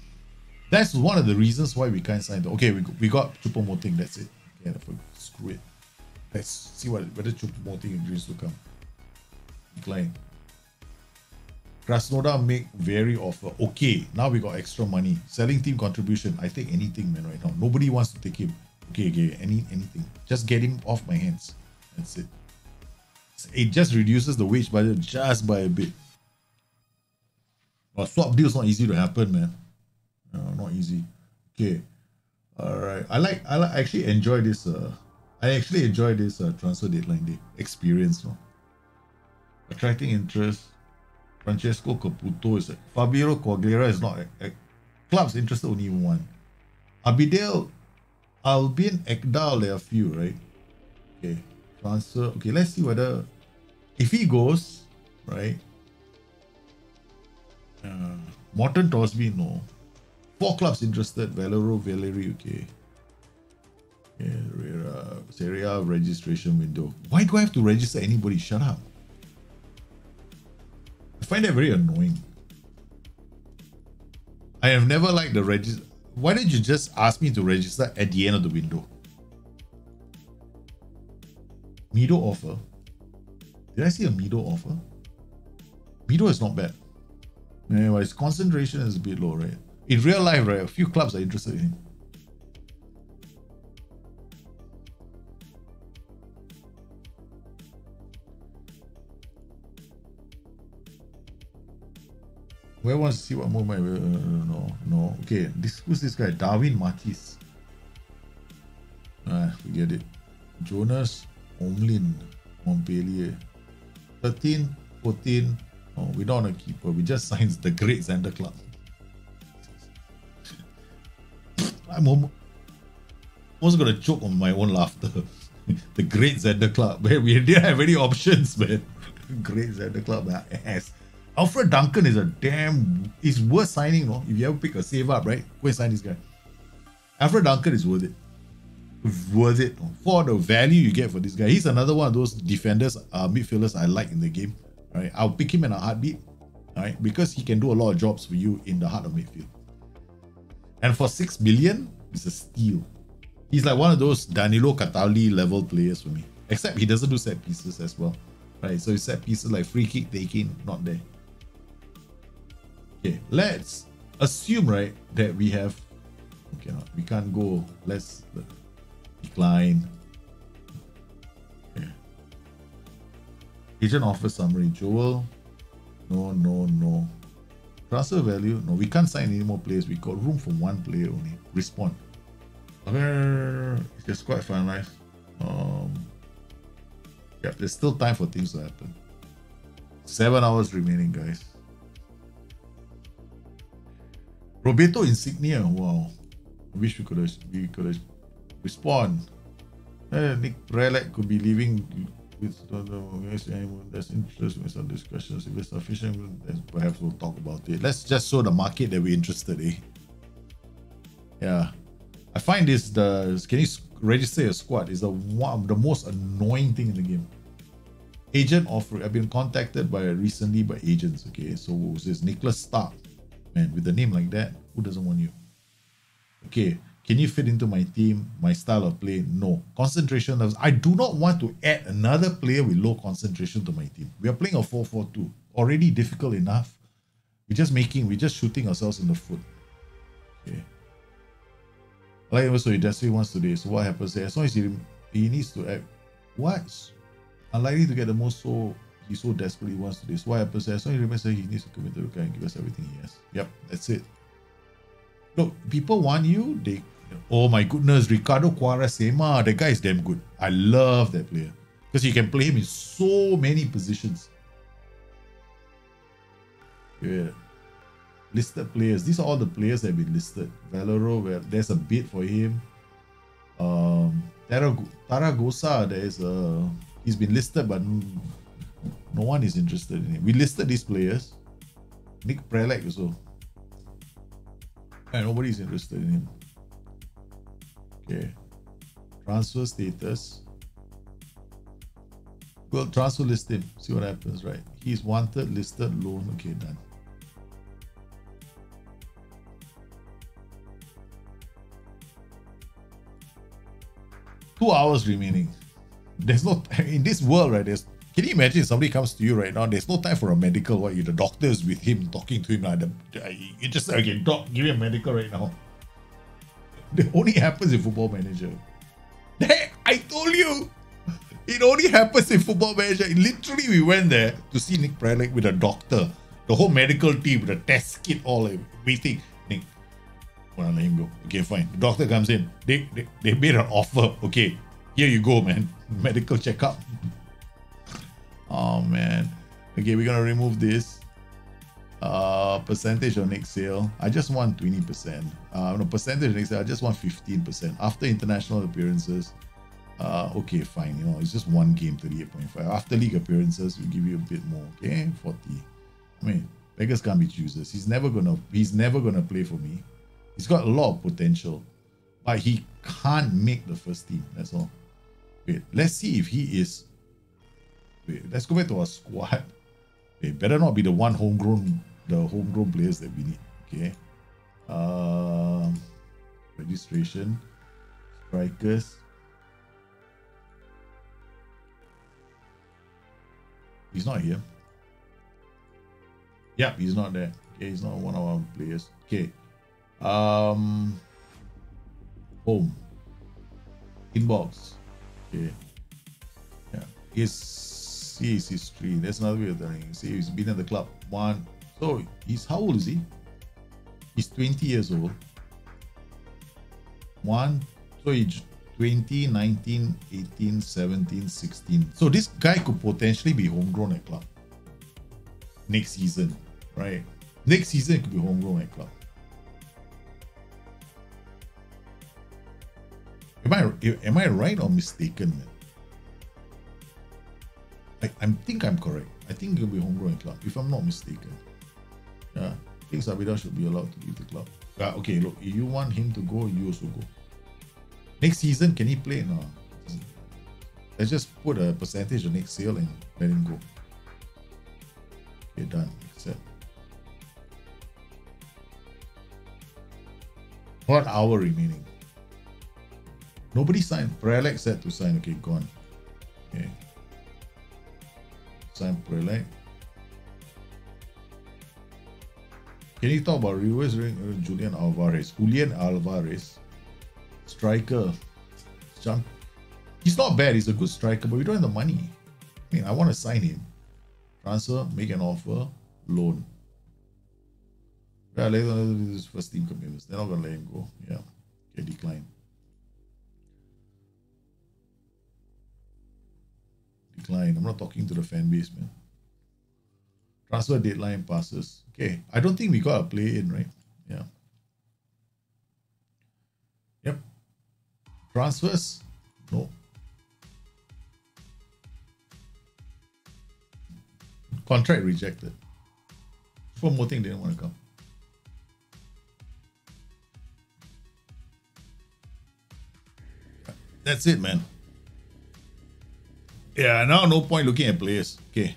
That's one of the reasons why we can't sign the... Okay, we, we got Choupo-Moting, that's it. Okay, screw it. Let's see what whether Choupo-Moting agrees to come. Decline. Krasnodar make very offer. Okay, now we got extra money. Selling team contribution. I take anything, man, right now. Nobody wants to take him. Okay, okay, any, anything. Just get him off my hands. That's it. It just reduces the wage budget just by a bit. Well, swap deal's not easy to happen, man. No, not easy. Okay, all right. I like. I like, actually enjoy this. Uh, I actually enjoy this uh, transfer deadline day experience. No, attracting interest. Francesco Caputo is. Uh, Fabio Caputo is not. Uh, clubs interested only one. Abidel, Albin Ekdal. There are few, right? Okay, transfer. Okay, let's see whether if he goes right. Uh, Morten Thorsby, no. Four clubs interested. Valero, Valeri, okay. Yeah, Serie A registration window. Why do I have to register anybody? Shut up. I find that very annoying. I have never liked the register. Why don't you just ask me to register at the end of the window? Mido offer. Did I see a Mido offer? Mido is not bad. Anyways, concentration is a bit low, right? In real life, right, a few clubs are interested in him. Where wants to see what more my... Uh, no, no. Okay, this, who's this guy? Darwin Marquis. Ah, forget it. Jonas Omlin, Montpellier. thirteen, fourteen. Oh, we don't want a keeper. We just signed the great Xander Clark. I'm almost gonna choke on my own laughter. The great Xander Clark, man. We didn't have any options, man. Great Xander Clark, man. Ass. Alfred Duncan is a damn. It's worth signing, no? If you ever pick a save up, right? Go and sign this guy. Alfred Duncan is worth it. Worth it, no? For the value you get for this guy. He's another one of those defenders, uh, midfielders I like in the game. Right? I'll pick him in a heartbeat, right? Because he can do a lot of jobs for you in the heart of midfield. And for six million, it's a steal. He's like one of those Danilo Cataldi level players for me. Except he doesn't do set pieces as well. Right? So his set pieces like free kick taking, not there. Okay, let's assume, right, that we have... Okay, no, we can't go. Let's decline. Okay. Agent offer summary. Joel. No, no, no. Transfer value, no, we can't sign any more players. We got room for one player only. Respond. Okay, it's quite finalized. Um, yeah, there's still time for things to happen. Seven hours remaining, guys. Roberto Insignia. Wow, I wish we could have we could have respond. Uh, Nick Prelec could be leaving with anyone that's interested in some discussions. If it's sufficient, then perhaps we'll talk about it. Let's just show the market that we're interested in. Yeah. I find this, the can you register a squad, is the one the most annoying thing in the game. Agent offer. I've been contacted by recently by agents. Okay, so this Nicholas Stark, man, with a name like that, who doesn't want you? Okay, can you fit into my team, my style of play? No. Concentration levels. I do not want to add another player with low concentration to my team. We are playing a four four two. Already difficult enough. We're just making, we're just shooting ourselves in the foot. Okay. Like so he does wants today. So what happens there? As long as he, he needs to act. What? Unlikely to get the most, so he so desperately wants to do. So what happens there? As long as he remembers that he needs to commit to the guy and give us everything he has. Yep, that's it. Look, people want you. They, oh my goodness, Ricardo Quaresma, the guy is damn good. I love that player because you can play him in so many positions. Yeah. Listed players. These are all the players that have been listed. Valero, where there's a bid for him. Um, Taragosa, there is a. He's been listed, but no one is interested in him. We listed these players. Nick Prelec also. And nobody's interested in him. Okay. Transfer status. Well, transfer list him. See what happens, right? He's wanted, listed, loan. Okay, done. Two hours remaining. There's no in this world, right? There's can you imagine if somebody comes to you right now? There's no time for a medical. What you the doctor is with him talking to him like the, you just okay, doc, give me a medical right now. It only happens in Football Manager. Hey, I told you, it only happens in Football Manager. Literally, we went there to see Nick Prelec with a doctor, the whole medical team, the test kit, all everything. Nick, well, let him go. Okay, fine. The doctor comes in. They they, they made an offer. Okay. Here you go, man. Medical checkup. Oh, man. Okay, we're going to remove this. Uh, percentage on next sale. I just want twenty percent. Uh, no, percentage on next sale. I just want fifteen percent. After international appearances. Uh, okay, fine. You know, it's just one game, thirty-eight point five. After league appearances, we'll give you a bit more. Okay, forty. I mean, beggars can't be choosers. He's never going to, he's never going to play for me. He's got a lot of potential. But he can't make the first team. That's all. Wait, let's see if he is. Wait, let's go back to our squad. It better not be the one homegrown, the homegrown players that we need. Okay. Um, registration, strikers. He's not here. Yep, he's not there. Okay, he's not one of our players. Okay. Um, home. Inbox. Okay. Yeah. His, his history. That's another way of telling you. See, he's been at the club. One. So, he's how old is he? He's twenty years old. One. So, he's twenty, nineteen, eighteen, seventeen, sixteen. So, this guy could potentially be homegrown at club. Next season. Right? Next season, it could be homegrown at club. Am I, am I right or mistaken, man? I, I think I'm correct. I think it'll be homegrown club, if I'm not mistaken. Yeah, I think Sabida should be allowed to leave the club. Yeah, okay, look, if you want him to go, you also go. Next season, can he play? No. Let's just put a percentage on next sale and let him go. Okay, done. Accept. One hour remaining. Nobody signed. Prelec said to sign. Okay, gone. Okay. Sign Prelec. Can you talk about reverse ring? Julian Alvarez. Julian Alvarez. Striker. Jump. He's not bad. He's a good striker, but we don't have the money. I mean, I want to sign him. Transfer, make an offer, loan. Yeah, later on, this is first team commitments. They're not going to let him go. Yeah. Okay, decline. Decline. I'm not talking to the fan base, man. Transfer deadline passes. Okay. I don't think we got a play in, right? Yeah. Yep. Transfers? No. Contract rejected. One more thing they didn't want to come. That's it, man. Yeah, now no point looking at players. Okay.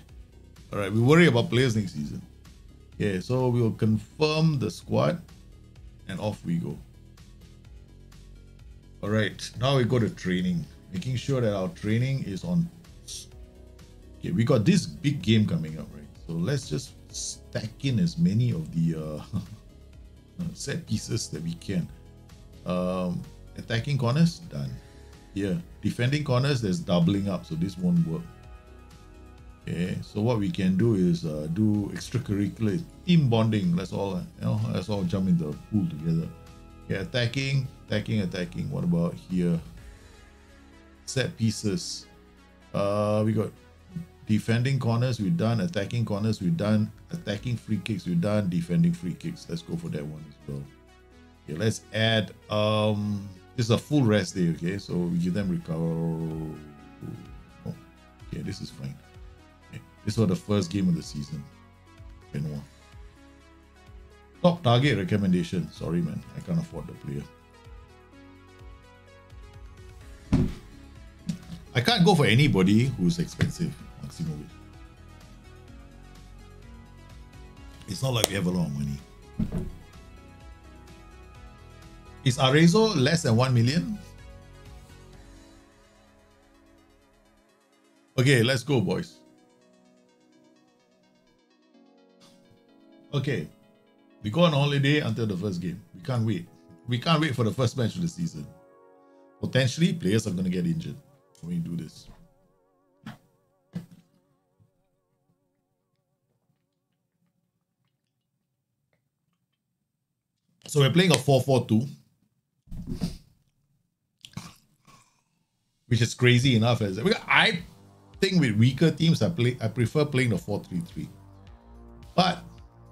All right, we worry about players next season. Okay, so we'll confirm the squad and off we go. All right, now we go to training. Making sure that our training is on. Okay, we got this big game coming up, right? So let's just stack in as many of the uh, set pieces that we can. Um, attacking corners, done. Yeah, defending corners, there's doubling up, so this won't work. Okay, so what we can do is uh, do extracurricular team bonding. Let's all, uh, you know, let's all jump in the pool together. Yeah, attacking, attacking, attacking. What about here? Set pieces. Uh, we got defending corners. We're done. Attacking corners. We're done. Attacking free kicks. We're done. Defending free kicks. Let's go for that one as well. Okay, let's add. Um, this is a full rest day. Okay, so we give them recover. Oh, okay, this is fine. This was the first game of the season. Genoa. Top target recommendation. Sorry, man. I can't afford the player. I can't go for anybody who's expensive. Maximovic. It's not like we have a lot of money. Is Arezzo less than one million? Okay, let's go, boys. Okay, we go on holiday until the first game. We can't wait. We can't wait for the first match of the season. Potentially, players are going to get injured when we do this. So we're playing a four four two, which is crazy enough. As I think with weaker teams, I play. I prefer playing the four three three, but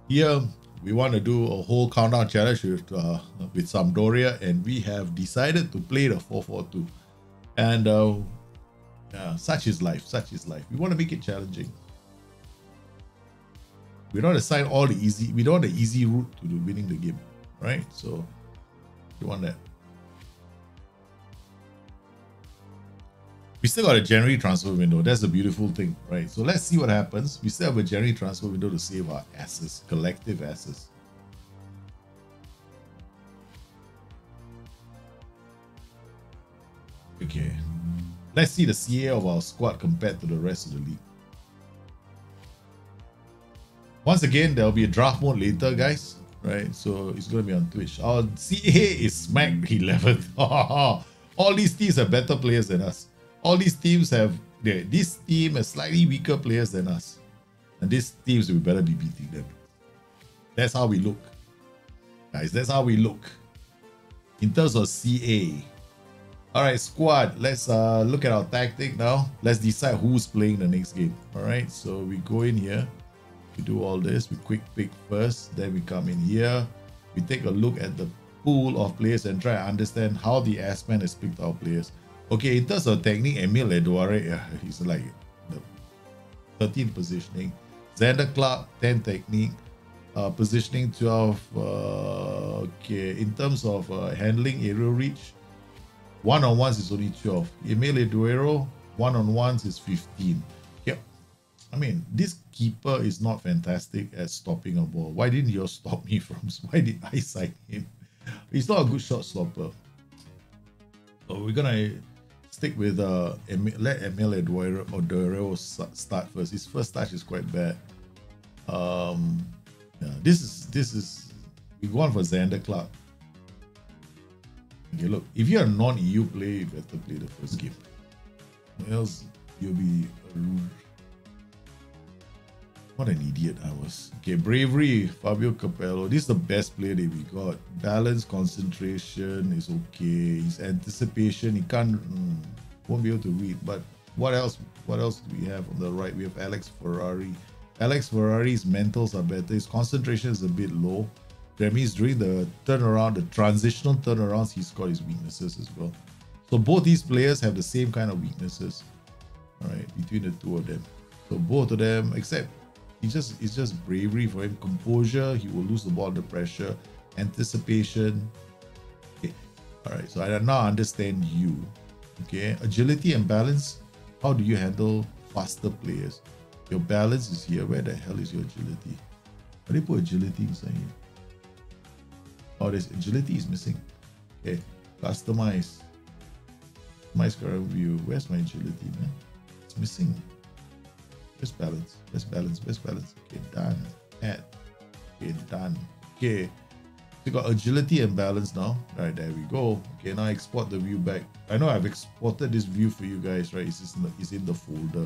here we want to do a whole countdown challenge with, uh, with Sampdoria, and we have decided to play the four four two. And uh, yeah, such is life, such is life. We want to make it challenging. We don't assign all the easy. We don't have the easy route to do winning the game, right? So we want that. We still got a January transfer window. That's the beautiful thing, right? So let's see what happens. We still have a January transfer window to save our asses, collective asses. Okay. Let's see the C A of our squad compared to the rest of the league. Once again, there'll be a draft mode later, guys. Right? So it's going to be on Twitch. Our C A is smack eleventh. All these teams are better players than us. All these teams have, yeah, this team has slightly weaker players than us. And these teams, we better be beating them. That's how we look. Guys, that's how we look. In terms of C A. Alright, squad. Let's uh, look at our tactic now. Let's decide who's playing the next game. Alright, so we go in here. We do all this. We quick pick first. Then we come in here. We take a look at the pool of players and try to understand how the Aspen has picked our players. Okay, in terms of technique, Emil Eduare, yeah, he's like the thirteenth positioning. Xander Clark, ten technique. Uh, positioning twelve. Uh, okay, in terms of uh, handling, aerial reach, one-on-ones is only twelve. Emil Eduero, one-on-ones is fifteen. Yep. I mean, this keeper is not fantastic at stopping a ball. Why didn't you stop me from... Why did I sign him? He's not a good shot stopper. So we're going to... Stick with uh, let Emil Eduardo start first. His first touch is quite bad. Um, yeah, this is this is we go on for Xander Clark. Okay, look, if you're a non-E U player, you better play the first game. Or else you'll be what an idiot I was. Okay, bravery, Fabio Capello. This is the best player that we got. Balance, concentration is okay. His anticipation, he can't, mm, won't be able to read. But what else? What else do we have on the right? We have Alex Ferrari. Alex Ferrari's mentals are better. His concentration is a bit low. That means during the turnaround, the transitional turnarounds, he's got his weaknesses as well. So both these players have the same kind of weaknesses. All right, between the two of them. So both of them, except He just it's just bravery for him, composure. He will lose the ball under pressure, anticipation. Okay, all right. So I now understand you. Okay, agility and balance. How do you handle faster players? Your balance is here. Where the hell is your agility? Why do they put agility inside here? Oh, this agility is missing. Okay, customize. Customize current view. Where's my agility, man? It's missing. Where's balance? Where's balance? Where's balance? Okay, done. Add. Okay, done. Okay. We got agility and balance now. All right, there we go. Okay, now export the view back. I know I've exported this view for you guys, right? It's in the, it's in the folder,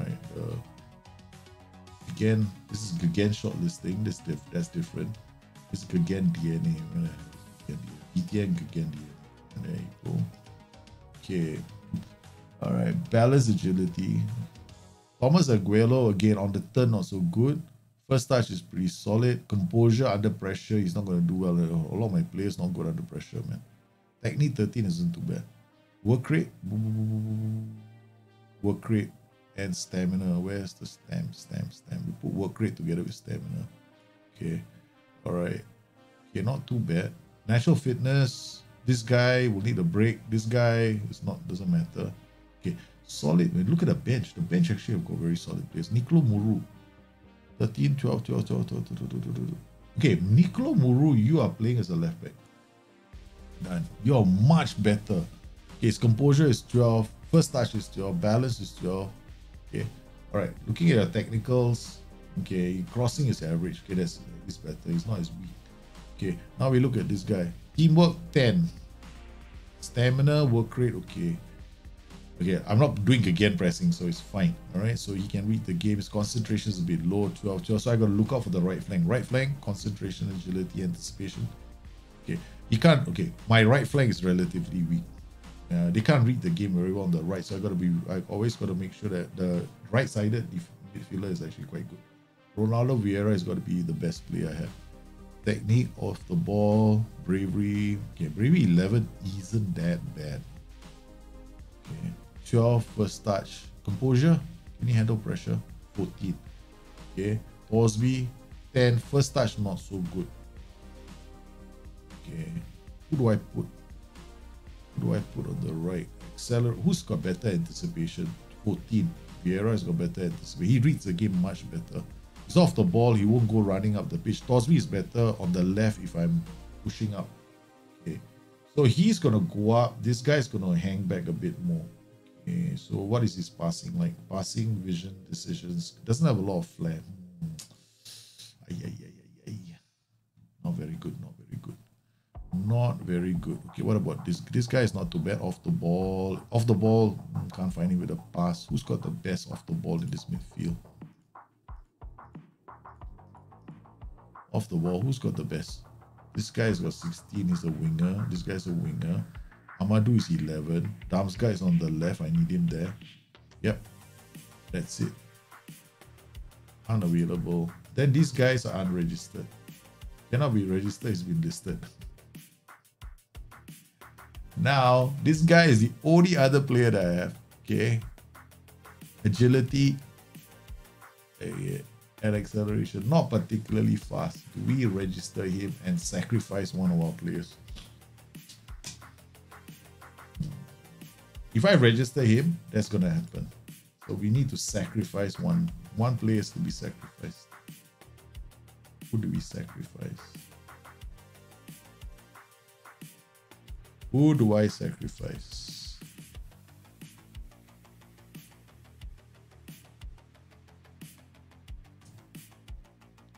right? Uh, again, this is Guggen shortlisting. This diff, that's different. It's Guggen D N A. Guggen D N A. There you go. Okay. All right, balance, agility. Thomas Aguero again on the turn, not so good. First touch is pretty solid. Composure under pressure, he's not going to do well. A lot of my players not good under pressure, man. Technique thirteen isn't too bad. Work rate, work rate, and stamina. Where's the stamina? Stamina, stamina. We put work rate together with stamina. Okay, all right. Okay, not too bad. Natural fitness. This guy will need a break. This guy is not. Doesn't matter. Okay, solid. Man. Look at the bench. The bench actually have got very solid players. Nicolo Muru. thirteen, twelve, twelve, twelve, twelve, twelve, twelve, twelve, twelve. Okay, Nicolo Muru, you are playing as a left back. Done. You are much better. Okay, his composure is twelve. First touch is twelve. Balance is twelve. Okay. Alright, looking at your technicals. Okay, crossing is average. Okay, that's it's better. He's not as weak. Okay, now we look at this guy. Teamwork, ten. Stamina, work rate, okay. Okay, I'm not doing again pressing, so it's fine. All right, so he can read the game. His concentration is a bit low, twelve, twelve. So I got to look out for the right flank. Right flank, concentration, agility, anticipation. Okay, he can't. Okay, my right flank is relatively weak. Uh, they can't read the game very well on the right, so I got to be. I always got to make sure that the right-sided midfielder is actually quite good. Ronaldo Vieira has got to be the best player I have. Technique off the ball, bravery. Okay, bravery eleven isn't that bad. Okay. twelve, first touch. Composure, can you handle pressure? fourteen. Okay. Thorsby, ten. First touch, not so good. Okay. Who do I put? Who do I put on the right? Accelerate. Who's got better anticipation? fourteen. Vieira has got better anticipation. He reads the game much better. He's off the ball. He won't go running up the pitch. Thorsby is better on the left if I'm pushing up. Okay. So he's going to go up. This guy's going to hang back a bit more. Okay, so what is his passing like? Passing, vision, decisions. Doesn't have a lot of flair. Ay, ay, ay, ay, ay. Not very good, not very good. Not very good. Okay, what about this? This guy is not too bad. Off the ball. Off the ball. Can't find him with a pass. Who's got the best off the ball in this midfield? Off the ball. Who's got the best? This guy's got sixteen, he's a winger. This guy's a winger. Amadou is eleven. Damsgaard is on the left. I need him there. Yep. That's it. Unavailable. Then these guys are unregistered. Cannot be registered, it's been listed. Now, this guy is the only other player that I have. Okay. Agility. Okay. And acceleration, not particularly fast. Do we register him and sacrifice one of our players? If I register him, that's gonna happen. So we need to sacrifice one. One player is to be sacrificed. Who do we sacrifice? Who do I sacrifice?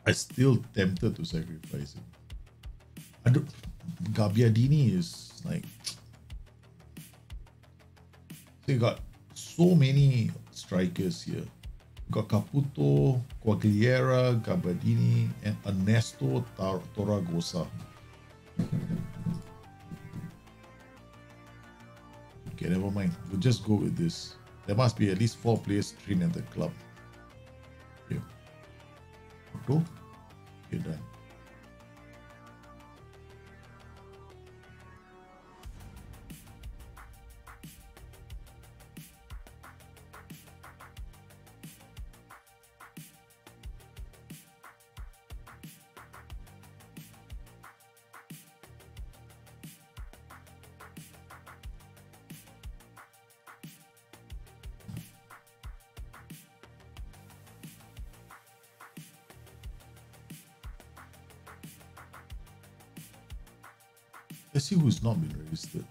I'm still tempted to sacrifice him. I don't, Gabbiadini is like... They got so many strikers here. Got Caputo, Quagliarella, Gabbiadini, and Ernesto Tar Torragosa. Okay, never mind. We'll just go with this. There must be at least four players trained at the club. Okay. Porto? Okay, done. Let's see who's not been registered.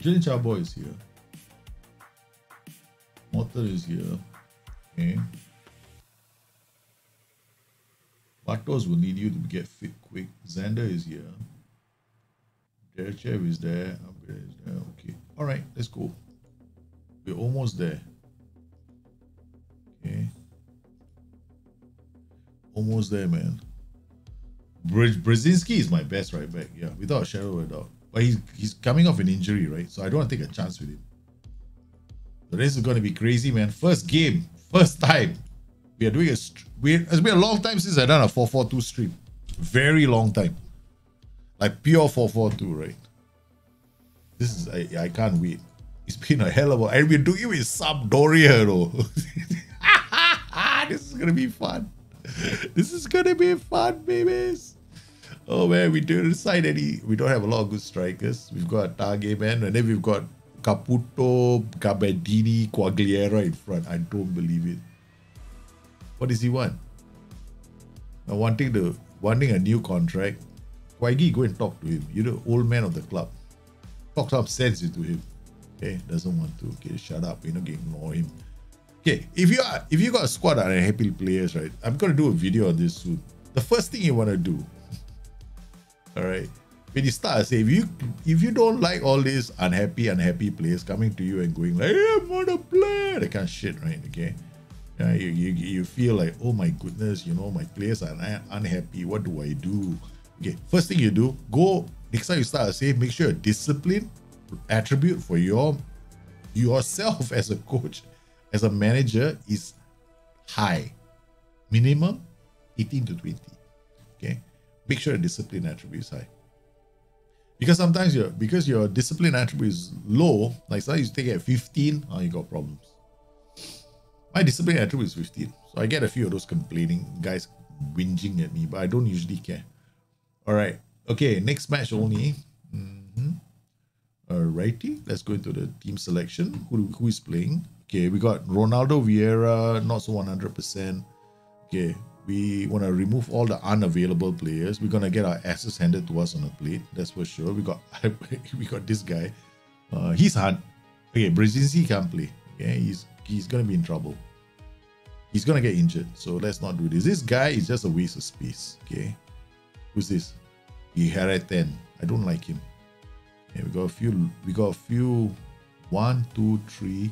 Jenny Chabot is here. Motor is here. Okay. Bartos will need you to get fit quick. Xander is here. Derchev is there. Upgrade is there. Okay. Alright, let's go. We're almost there. Okay. Almost there, man. Brzezinski is my best right back. Yeah, without a shadow of a doubt. But he's, he's coming off an injury, right? So I don't want to take a chance with him. The race is going to be crazy, man. First game. First time. We are doing a... We're, it's been a long time since I've done a four four two stream. Very long time. Like pure four four two, right? This is... I, I can't wait. It's been a hell of a... And we're doing it with Sampdoria, though. This is going to be fun. This is going to be fun, babies. Oh man, we don't decide any. We don't have a lot of good strikers. We've got Target Man, and then we've got Caputo, Gabbiadini, Quagliarella in front. I don't believe it. What does he want? Now wanting the wanting a new contract. Quaggy, go and talk to him. You're the old man of the club. Talk some sense into him. Okay, doesn't want to. Okay, shut up. You're not gonna ignore him. Okay, if you are if you got a squad and happy players, right? I'm gonna do a video on this soon. The first thing you wanna do. Alright, when you start, I say, if you, if you don't like all these unhappy, unhappy players coming to you and going like, hey, I'm not a player, that kind of shit, right? Okay, yeah, you, you, you feel like, oh my goodness, you know, my players are unhappy, what do I do? Okay, first thing you do, go, next time you start, I say, make sure discipline attribute for your yourself as a coach, as a manager is high, minimum eighteen to twenty, okay? Make sure the discipline attribute is high. Because sometimes you're, because your discipline attribute is low, like sometimes you take it at fifteen, oh, you got problems. My discipline attribute is fifteen. So I get a few of those complaining guys whinging at me, but I don't usually care. All right. Okay, next match only. Mm-hmm. All righty. Let's go into the team selection. Who, who is playing? Okay, we got Ronaldo Vieira, not so one hundred percent. Okay. We want to remove all the unavailable players. We're going to get our asses handed to us on a plate. That's for sure. We got we got this guy. Uh, he's hard. Okay, Brzezinski can't play. Okay, he's, he's going to be in trouble. He's going to get injured. So let's not do this. This guy is just a waste of space. Okay. Who's this? Ihareten. I don't like him. Okay, we got a few. We got a few. One, two, three.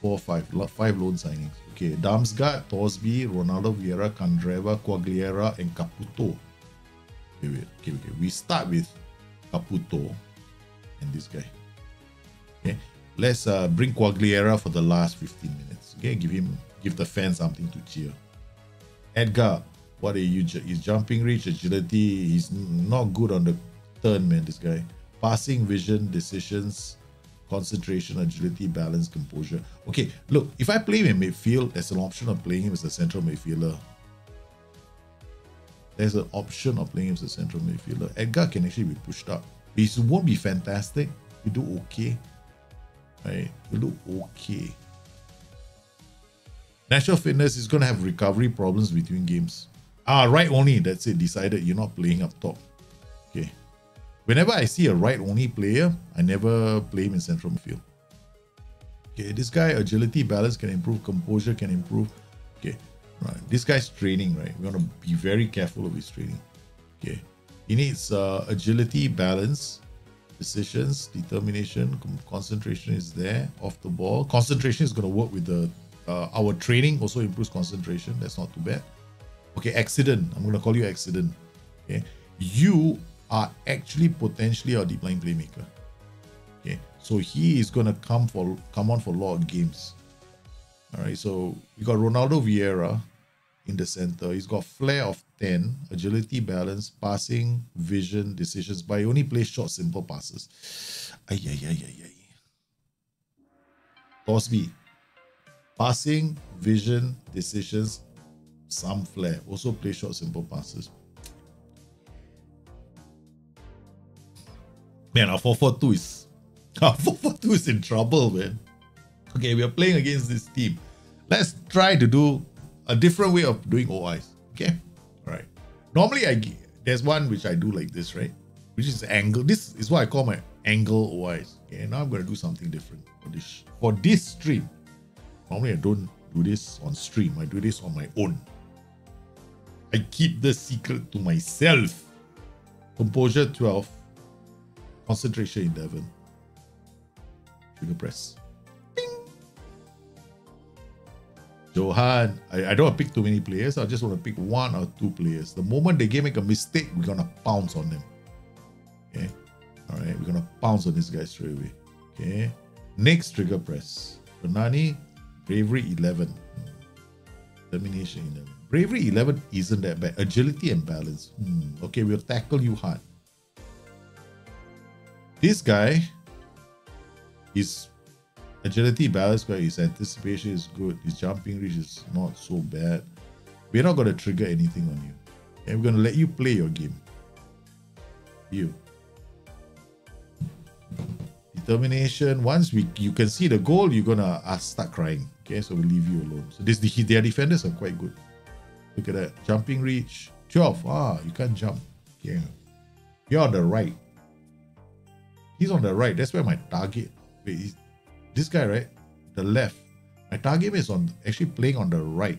Four, five, five loan signings. Okay, Damsgaard, Thorsby, Ronaldo Vieira, Candreva, Quagliarella, and Caputo. Okay, wait, okay, okay. We start with Caputo and this guy. Okay, let's uh, bring Quagliarella for the last fifteen minutes. Okay, give him, give the fans something to cheer. Edgar, what are you? His jumping reach, agility. He's not good on the turn, man. This guy, passing, vision, decisions. Concentration, agility, balance, composure. Okay, look, if I play him in midfield, there's an option of playing him as a central midfielder. There's an option of playing him as a central midfielder. Edgar can actually be pushed up. He won't be fantastic. He do okay. Right? He do okay. Natural fitness is going to have recovery problems between games. Ah, right only. That's it. Decided you're not playing up top. Okay. Whenever I see a right-only player, I never play him in central midfield. Okay, this guy, agility, balance can improve, composure can improve. Okay, right. This guy's training, right? We want to be very careful of his training. Okay, he needs uh, agility, balance, decisions, determination, concentration is there, off the ball. Concentration is going to work with the... Uh, our training also improves concentration. That's not too bad. Okay, accident. I'm going to call you accident. Okay, you... are actually potentially a deep line playmaker. Okay, so he is gonna come for come on for a lot of games. All right, so you got Ronaldo Vieira in the center. He's got flair of ten, agility, balance, passing, vision, decisions. But he only plays short, simple passes. Ay ay ay ay ay. Thorsby, passing, vision, decisions, some flair. Also play short, simple passes. Man, our four four two is our four four two is in trouble, man. Okay, we are playing against this team. Let's try to do a different way of doing O Is. Okay, all right. Normally, I there's one which I do like this, right? Which is angle. This is what I call my angle wise. Okay, now I'm going to do something different for this for this stream. Normally, I don't do this on stream. I do this on my own. I keep the secret to myself. Composure twelve. Concentration eleven. Trigger press. Ding. Johan. I, I don't want to pick too many players. I just want to pick one or two players. The moment they make a mistake, we're going to pounce on them. Okay. Alright. We're going to pounce on this guy straight away. Okay. Next trigger press. Renani. Bravery eleven. Determination eleven. Bravery eleven isn't that bad. Agility and balance. Hmm. Okay, we'll tackle you hard. This guy, his agility, balance, his anticipation is good. His jumping reach is not so bad. We're not going to trigger anything on you. And we're going to let you play your game. You. Determination. Once we you can see the goal, you're going to uh, start crying. Okay, so we'll leave you alone. So this their defenders are quite good. Look at that. Jumping reach. twelve. Ah, you can't jump. Yeah. You're on the right. He's on the right. That's where my target. Wait, he's, this guy, right? The left. My target is on actually playing on the right.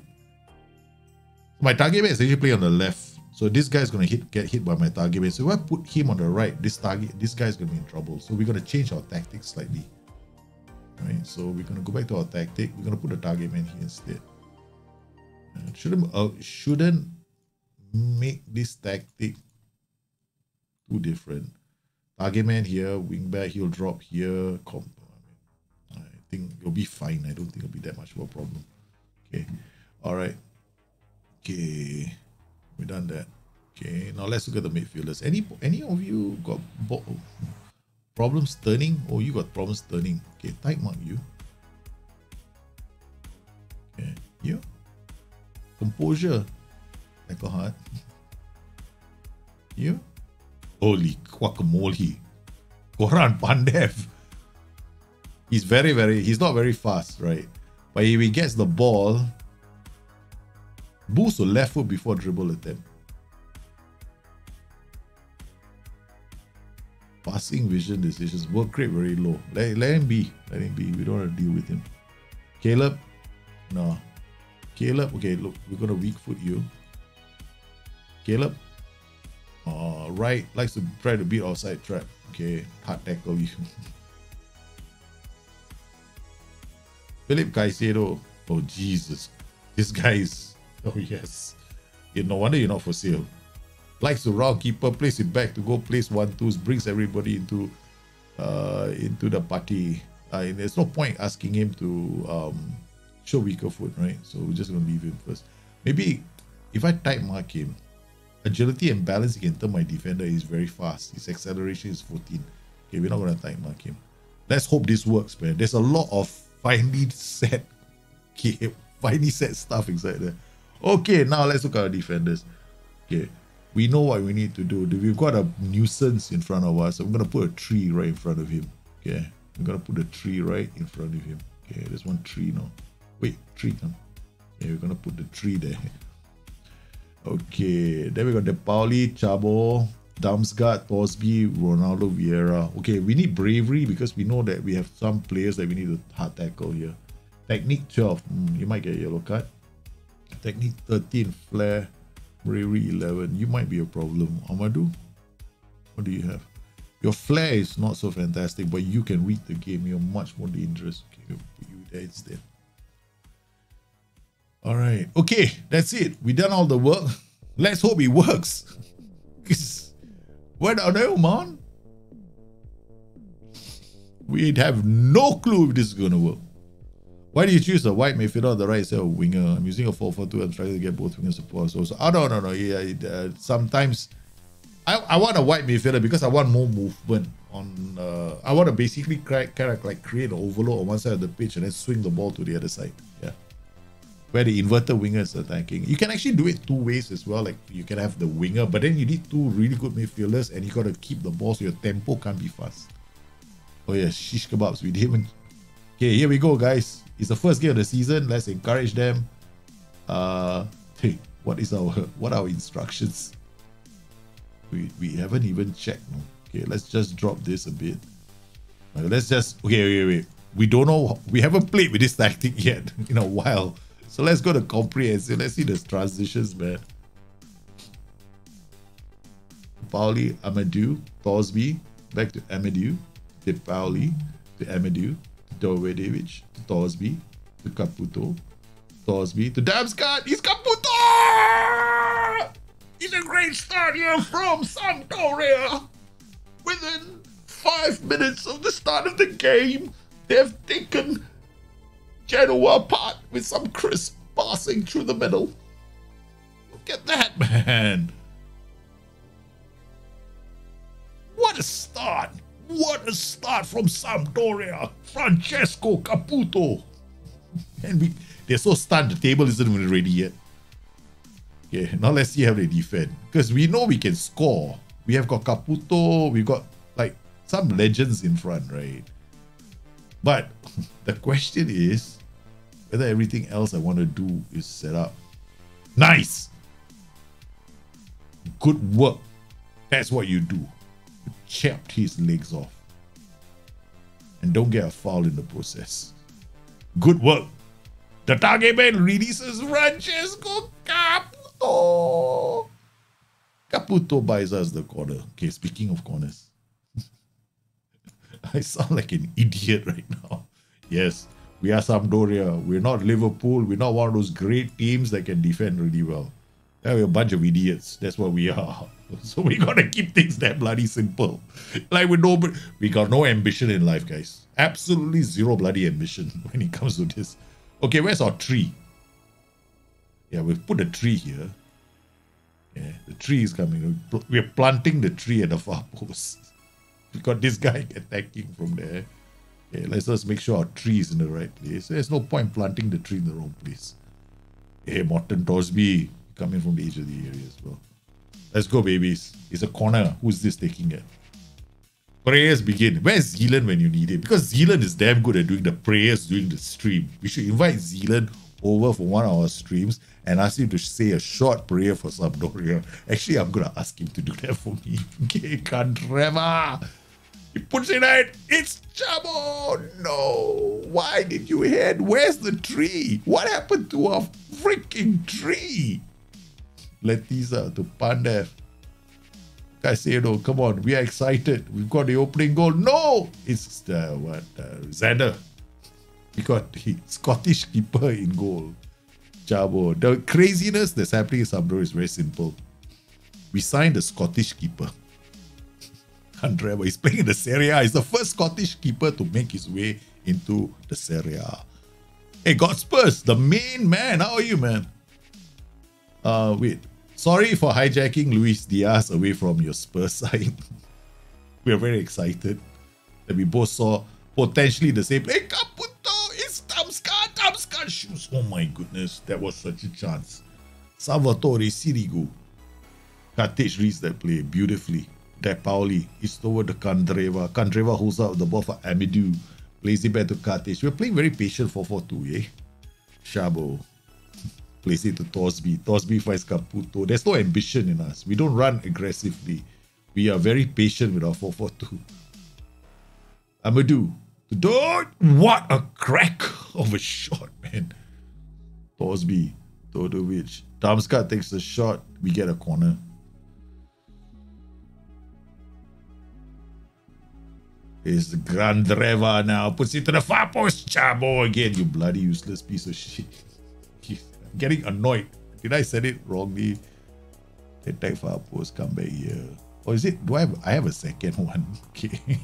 My target is actually playing on the left. So this guy is going to hit, get hit by my target. So if I put him on the right, this target, this guy is going to be in trouble. So we're going to change our tactics slightly. Right, so we're going to go back to our tactic. We're going to put the target man here instead. Uh, shouldn't uh, shouldn't make this tactic too different. Target man here, wing back. He'll drop here. Comp I think it'll be fine. I don't think it'll be that much of a problem. Okay, all right. Okay, we've done that. Okay, now let's look at the midfielders. Any any of you got ball? Problems turning? Oh, you got problems turning. Okay, tight mark you. Okay, you. Composure. Tackle hard. You. Holy guacamole. Goran Pandev. He's very, very... He's not very fast, right? But if he gets the ball... Boost to left foot before dribble attempt. Passing vision decisions. Work rate very low. Let, let him be. Let him be. We don't want to deal with him. Caleb. No. Caleb. Okay, look. We're going to weak foot you. Caleb. Uh, right. Likes to try to beat outside trap. Okay. Hard tackle you. Philip Caicedo. Oh, Jesus. This guy is... Oh, yes. Yeah, no wonder you're not for sale. Likes to round keeper, plays it back to go place one twos, brings everybody into uh into the party. Uh, and there's no point asking him to um show weaker foot, right? So we're just gonna leave him first. Maybe if I type mark him, agility and balance, he can turn my defender. He's very fast. His acceleration is fourteen. Okay, we're not gonna type mark him. Let's hope this works, man. There's a lot of finely set, okay, finely set stuff inside there. Okay, now let's look at our defenders. Okay. We know what we need to do. We've got a nuisance in front of us. I'm going to put a tree right in front of him. Okay. I'm going to put a tree right in front of him. Okay. There's one tree now. Wait, tree come. Okay, we're going to put the tree there. Okay. Then we got the Pauli, Chabot, Damsgaard, Thorsby, Ronaldo Vieira. Okay. We need bravery because we know that we have some players that we need to hard tackle here. Technique twelve. Mm, you might get a yellow card. Technique thirteen. Flare. Bravery eleven. You might be a problem. Amadou, what do you have? Your flair is not so fantastic, but you can read the game. You're much more dangerous. Okay, we'll put you there instead. All right. Okay, that's it. We done all the work. Let's hope it works. What the hell, man? We'd have no clue if this is going to work. Why do you choose a white midfielder on the right side of winger? I'm using a four four two. I'm trying to get both wingers support. So, so, oh, no, no, no. Yeah, it, uh, sometimes I, I want a white midfielder because I want more movement. On uh, I want to basically kind of like create an overload on one side of the pitch and then swing the ball to the other side. Yeah, where the inverted winger is attacking. You can actually do it two ways as well. Like you can have the winger, but then you need two really good midfielders and you got to keep the ball so your tempo can't be fast. Oh yeah, shish kebabs with him. Okay, here we go, guys. It's the first game of the season. Let's encourage them. Uh, hey, what is our what are our instructions? We we haven't even checked. No? Okay, let's just drop this a bit. Uh, let's just okay wait wait. We don't know. We haven't played with this tactic yet in a while. So let's go to comprehensive. Let's see the transitions, man. Pauli, Amadou, Thorsby, back to Amadou, De Pauli, to Amadou, Dovedevich, to Thorsby, to Caputo, Thorsby, to Damsgaard. He's Caputo! He's a great start here from Sampdoria. Within five minutes of the start of the game, they've taken Genoa apart with some crisp passing through the middle. Look at that, man. What a start. What a start from Sampdoria. Francesco Caputo. And we, they're so stunned the table isn't even ready yet. Okay, now let's see how they defend. Because we know we can score. We have got Caputo. We've got like some legends in front, right? But the question is whether everything else I want to do is set up. Nice. Good work. That's what you do. You chopped his legs off. And don't get a foul in the process. Good work. The target man releases Francesco Caputo. Caputo buys us the corner. Okay, speaking of corners. I sound like an idiot right now. Yes, we are Sampdoria. We're not Liverpool. We're not one of those great teams that can defend really well. Yeah, we're a bunch of idiots. That's what we are. So we gotta keep things that bloody simple. Like we no, we got no ambition in life, guys. Absolutely zero bloody ambition when it comes to this. Okay, where's our tree? Yeah, we've put a tree here. Yeah, the tree is coming. We're planting the tree at the far post. We got this guy attacking from there. Okay, let's just make sure our tree is in the right place. There's no point planting the tree in the wrong place. Hey, Morton Thorsby coming from the edge of the area as well. Let's go, babies. It's a corner. Who's this taking it? Prayers begin. Where's Zealand when you need it? Because Zealand is damn good at doing the prayers during the stream. We should invite Zealand over for one of our streams and ask him to say a short prayer for Sampdoria. Actually, I'm going to ask him to do that for me. Okay, Candreva. He puts it out. It's Chabot. No. Why did you hit? Where's the tree? What happened to our freaking tree? Letiza to Pandev. Caicedo, come on. We are excited. We've got the opening goal. No. It's the, what? Uh, Xander. We got the Scottish keeper in goal. Chabot. The craziness that's happening in Sampdoria is very simple. We signed a Scottish keeper. Andrea, he's playing in the Serie A. He's the first Scottish keeper to make his way into the Serie A. Hey, got Spurs, the main man. How are you, man? Uh, wait. Sorry for hijacking Luis Diaz away from your Spurs side. We are very excited that we both saw potentially the same play. Hey, Caputo, it's Damsgaard, Damsgaard shoots. Oh my goodness, that was such a chance. Salvatore Sirigu. Katic reads that play beautifully. De Pauli, it's over to Kandreva. Kandreva holds out the ball for Amadou. Plays it back to Katic. We're playing very patient four four two, eh? Chabot. Plays it to Thorsby. Thorsby fights Caputo. There's no ambition in us. We don't run aggressively. We are very patient with our four four two. Amadou. Don't. What a crack of a shot, man. Thorsby. Todovich. Damsgaard takes the shot. We get a corner. Is Grandreva now. Puts it to the far post. Chabot again. You bloody useless piece of shit. I'm getting annoyed. Did I said it wrongly? Attack far post. Come back here. Or is it? Do I have, I have a second one? Okay.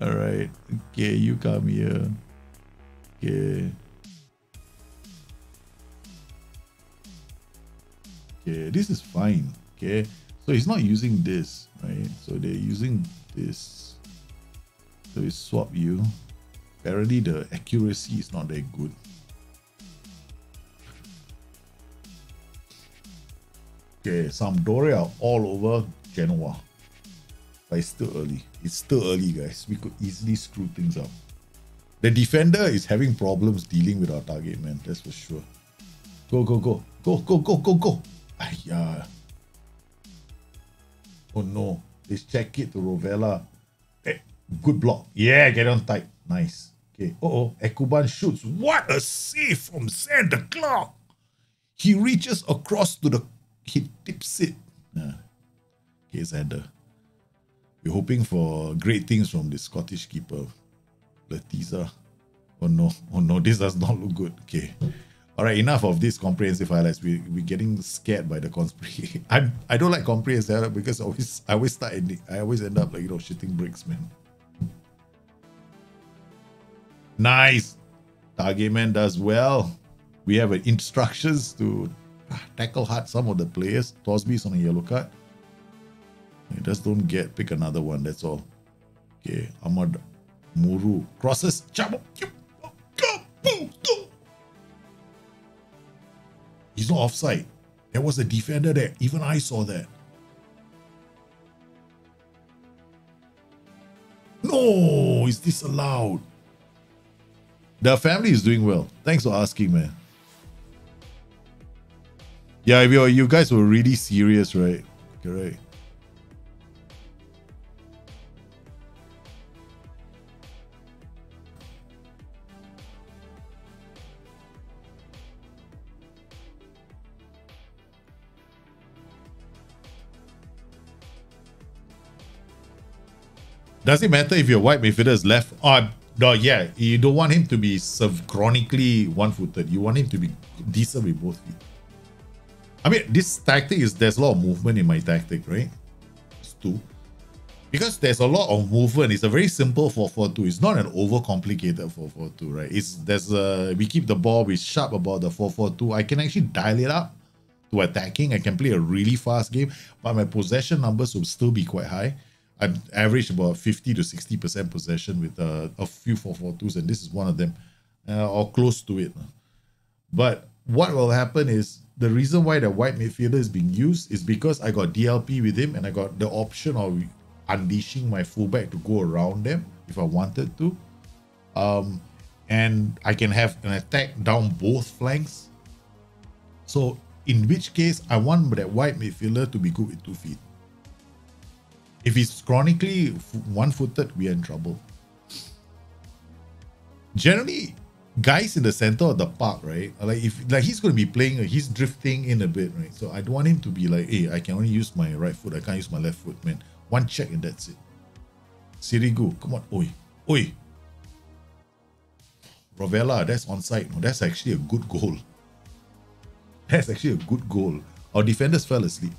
Alright. Okay, you come here. Okay. Okay, this is fine. Okay. So he's not using this, right? So they're using this. So we swap you. Apparently the accuracy is not that good. Okay, Sampdoria are all over Genoa. But it's still early. It's still early, guys. We could easily screw things up. The defender is having problems dealing with our target, man. That's for sure. Go, go, go. Go, go, go, go, go. Aiyah. Oh, no. Let's check it to Rovella. Eh, good block. Yeah, get on tight. Nice. Okay. Uh-oh. Ekuban shoots. What a save from Xander Clark. He reaches across to the... He tips it. Nah. Okay, Xander. We're hoping for great things from the Scottish keeper. Letiza. Oh, no. Oh, no. This does not look good. Okay. All right. Enough of these comprehensive highlights. We, we're getting scared by the conspiracy. I I don't like comprehensive highlights because I always, I always start ending, I always end up like, you know, shitting bricks, man. Nice. Target man does well. We have uh, instructions to tackle hard some of the players. Thorsby is on a yellow card. You just don't get, pick another one, that's all. Okay, Amadou. Muru crosses. Chabot. He's not offside. There was a defender there. Even I saw that. No, is this allowed? The family is doing well. Thanks for asking, man. Yeah, if you're, you guys were really serious, right? Correct. Does it matter if your wide midfielder is left? Oh, no, yeah. You don't want him to be chronically one-footed. You want him to be decent with both feet. I mean, this tactic is... There's a lot of movement in my tactic, right? It's two. Because there's a lot of movement. It's a very simple four four two. It's not an overcomplicated four four two, right? It's there's a, we keep the ball. We're sharp about the four four two. I can actually dial it up to attacking. I can play a really fast game. But my possession numbers will still be quite high. I average about fifty to sixty percent possession with uh, a few four four twos, and this is one of them, uh, or close to it. But what will happen is the reason why the wide midfielder is being used is because I got D L P with him and I got the option of unleashing my fullback to go around them if I wanted to. Um, and I can have an attack down both flanks. So in which case, I want that wide midfielder to be good with two feet. If he's chronically one-footed, we are in trouble. Generally, guys in the center of the park, right? Like if like he's going to be playing, he's drifting in a bit, right? So I don't want him to be like, hey, I can only use my right foot. I can't use my left foot, man. One check and that's it. Sirigu, come on. Oi. Oi. Rovella, that's onside. No, that's actually a good goal. That's actually a good goal. Our defenders fell asleep.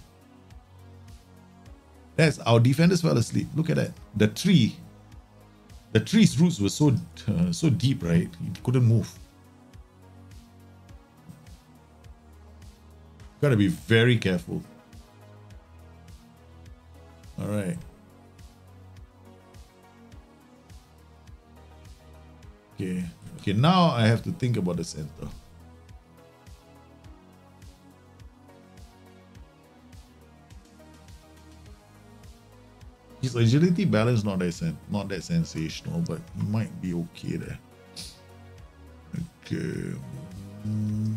Yes, our defenders fell asleep. Look at that. The tree, the tree's roots were so uh, so deep, right? It couldn't move. Got to be very careful. All right. Okay. Okay. Now I have to think about the center. His agility balance not that sen not that sensational, but he might be okay there. Okay. Mm.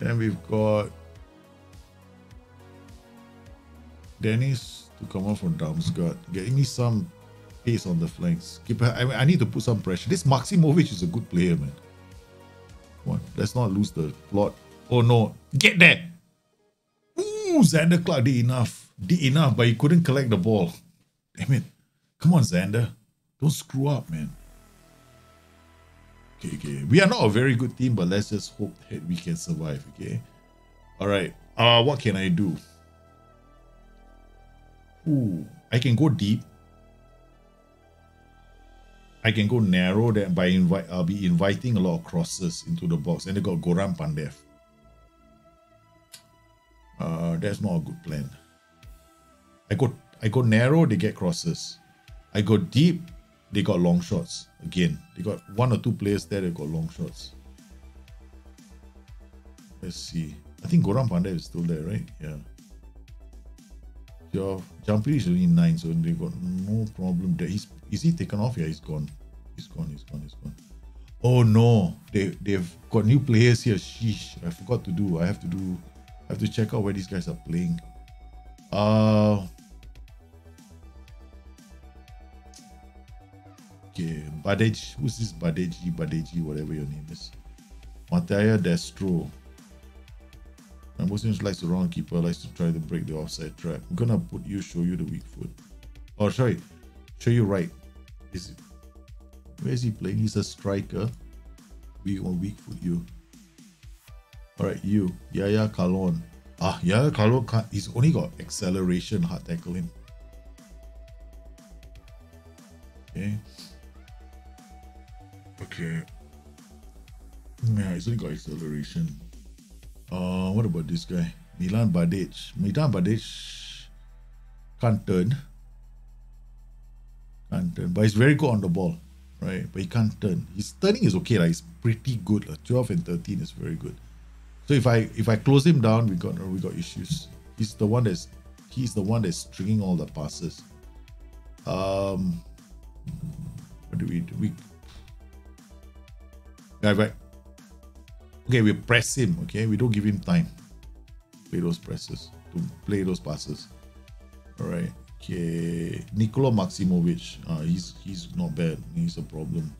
Then we've got Dennis to come on from Damsgaard. Getting me some pace on the flanks. Keep, I, I need to put some pressure. This Maximovic is a good player, man. Come on, let's not lose the plot. Oh no, get there! Xander Clark did enough, did enough, but he couldn't collect the ball. Damn it. Come on, Xander. Don't screw up, man. Okay, okay. We are not a very good team, but let's just hope that we can survive, okay? Alright. Uh, what can I do? Ooh, I can go deep. I can go narrow that by invite, I'll be inviting a lot of crosses into the box. And they got Goran Pandev. Uh, that's not a good plan. I go, I go narrow, they get crosses. I go deep, they got long shots. Again, they got one or two players there that got long shots. Let's see. I think Goran Pandev is still there, right? Yeah. Your Jumpy is only nine, so they got no problem there. He's, is he taken off? Yeah, he's gone. He's gone, he's gone, he's gone. oh no, they, they've got new players here. Sheesh, I forgot to do. I have to do, I have to check out where these guys are playing. Uh, okay, Badeji, who's this Badeji, Badeji, whatever your name is. Mattia Destro. And Muslims likes to round keeper, likes to try to break the offside trap. I'm gonna put you, show you the weak foot. Oh, sorry, show you right. Is it? Where is he playing? He's a striker. We on weak foot, you. All right, you. Yaya Kalon. Ah, Yaya Kalon can't. He's only got acceleration. Hard tackle him. Okay. Okay. Yeah, he's only got acceleration. Uh, what about this guy? Milan Badic. Milan Badic can't turn. Can't turn. But he's very good on the ball, right? But he can't turn. His turning is okay. Like, he's pretty good. Like, twelve and thirteen is very good. So if I if I close him down, we got we got issues. He's the one that's he's the one that's stringing all the passes. Um, what do we do? We guy back. Okay, we press him, okay? We don't give him time. Play those presses. To play those passes. Alright. Okay. Nikola Maximovic. Uh, he's he's not bad. He's a problem.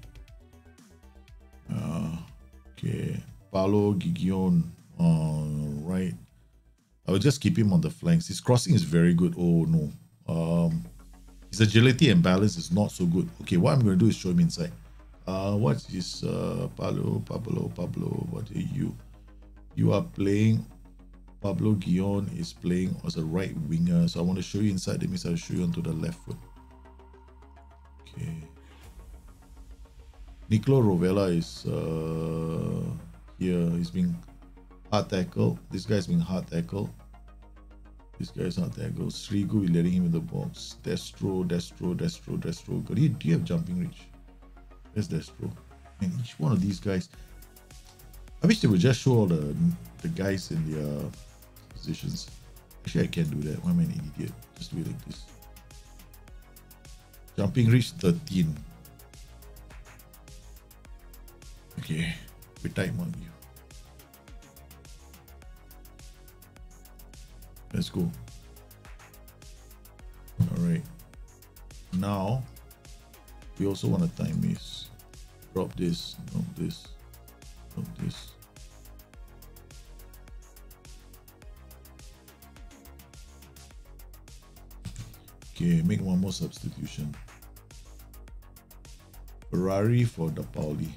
Uh, okay. Paolo Gigion. Uh, right. I will just keep him on the flanks. His crossing is very good. Oh, no. Um, his agility and balance is not so good. Okay, what I'm going to do is show him inside. Uh, what's this? Uh, Pablo, Pablo, Pablo, what are you? You are playing, Pablo Guillon is playing as a right winger. So I want to show you inside. That means I'll show you onto the left foot. Okay. Nicolo Rovella is uh, here. He's being hard tackled. This guy's being hard tackled. This guy's hard tackled. Srigu is letting him in the box. Destro, Destro, Destro, Destro. Do you, do you have jumping reach? Where's Destro? And each one of these guys, I wish they would just show all the, the guys in their uh, positions. Actually, I can't do that. Why am I an idiot? Just do it like this. Jumping reach thirteen. Okay, we time on you. Let's go. All right. Now. We also want to time this. Drop this, drop this, drop this. Okay, make one more substitution. Ferrari for the Pauli.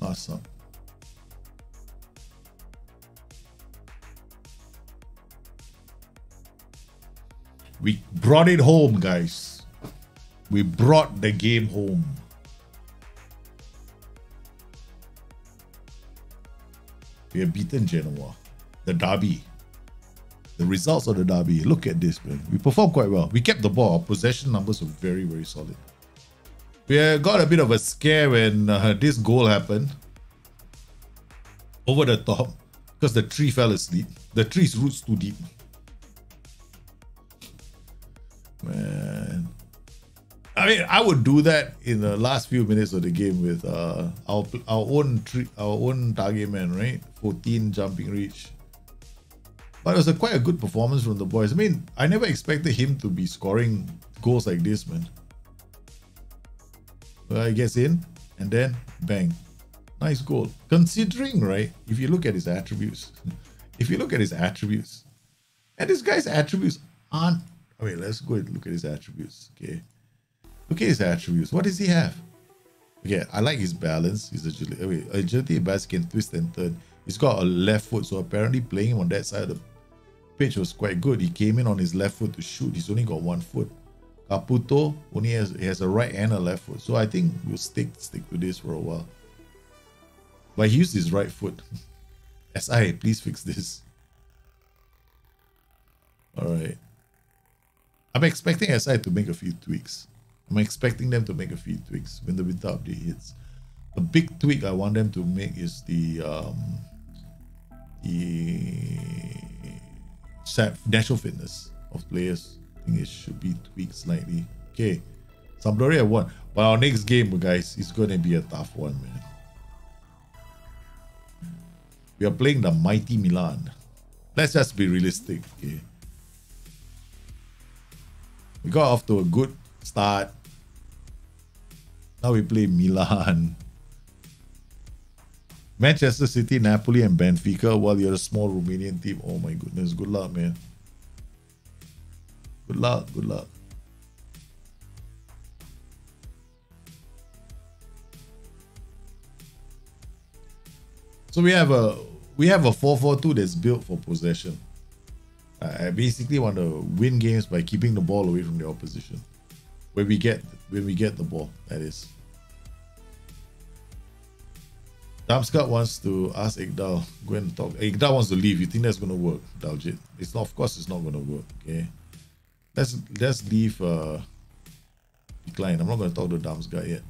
Last up. We brought it home, guys. We brought the game home. We have beaten Genoa. The derby. The results of the derby. Look at this, man. We performed quite well. We kept the ball. Our possession numbers were very, very solid. We got a bit of a scare when uh, this goal happened. Over the top. Because the tree fell asleep. The tree's roots too deep. Man. I mean, I would do that in the last few minutes of the game with uh, our our own our own target man, right? fourteen jumping reach. But it was a quite a good performance from the boys. I mean, I never expected him to be scoring goals like this, man. Well, he gets in and then bang, nice goal. Considering, right? If you look at his attributes, if you look at his attributes, and this guy's attributes aren't. Okay, let's go and look at his attributes. Okay. Look at his attributes. What does he have? Okay, I like his balance. His agility. Wait, agility and balance, can twist and turn. He's got a left foot, so apparently playing him on that side of the pitch was quite good. He came in on his left foot to shoot. He's only got one foot. Caputo only has, he has a right and a left foot. So I think we'll stick stick to this for a while. But he used his right foot. S I, please fix this. Alright. I'm expecting S I to make a few tweaks. I'm expecting them to make a few tweaks when the winter update hits. The big tweak I want them to make is the um, the natural fitness of players. I think it should be tweaked slightly. Okay, Sampdoria won. But our next game, guys, is going to be a tough one, man. We are playing the mighty Milan. Let's just be realistic, okay? We got off to a good start. Now we play Milan. Manchester City, Napoli, and Benfica. While you're a small Romanian team. Oh my goodness. Good luck, man. Good luck. Good luck. So we have a we have a four four two that's built for possession. I basically want to win games by keeping the ball away from the opposition. When we get when we get the ball, that is. Damsgaard wants to ask Ekdal, go and talk. Ekdal wants to leave. You think that's gonna work, Daljit? It's not. Of course, it's not gonna work. Okay, let's let's leave. Uh, decline. I'm not gonna talk to Damsgaard yet.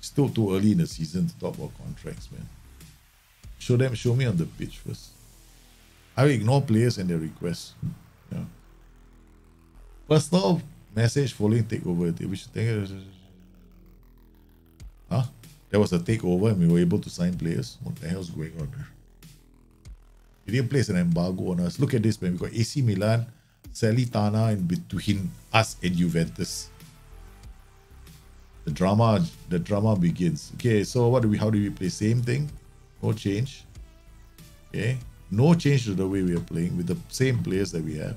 Still too early in the season to talk about contracts, man. Show them, show me on the pitch first. I will ignore players and their requests. Yeah. Personal message following takeover. We should take it. Huh? There was a takeover and we were able to sign players. What the hell's going on there? He didn't place an embargo on us. Look at this, man. We got A C Milan, Salernitana in between us and Juventus. The drama, the drama begins. Okay, so what do we? How do we play? Same thing. No change. Okay. No change to the way we are playing with the same players that we have.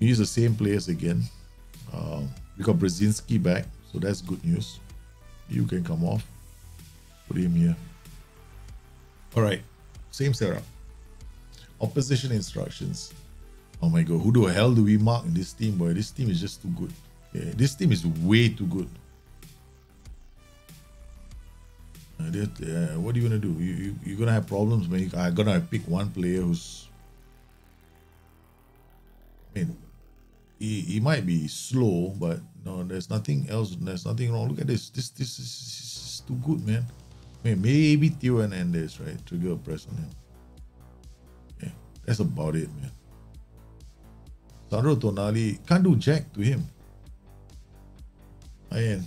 We use the same players again. Um, we got Brzezinski back, so that's good news. You can come off. Put him here. Alright. Same setup. Opposition instructions. Oh my god, who the hell do we mark in this team, boy? This team is just too good. Okay. This team is way too good. Uh, what are you gonna do? You, you you're gonna have problems when you are gonna pick one player who's. I mean, he he might be slow, but no, there's nothing else. There's nothing wrong. Look at this. This this is, this is too good, man. I mean, maybe Theo Hernandez, right? Trigger a press on him. Yeah, that's about it, man. Sandro Tonali can't do jack to him. I am.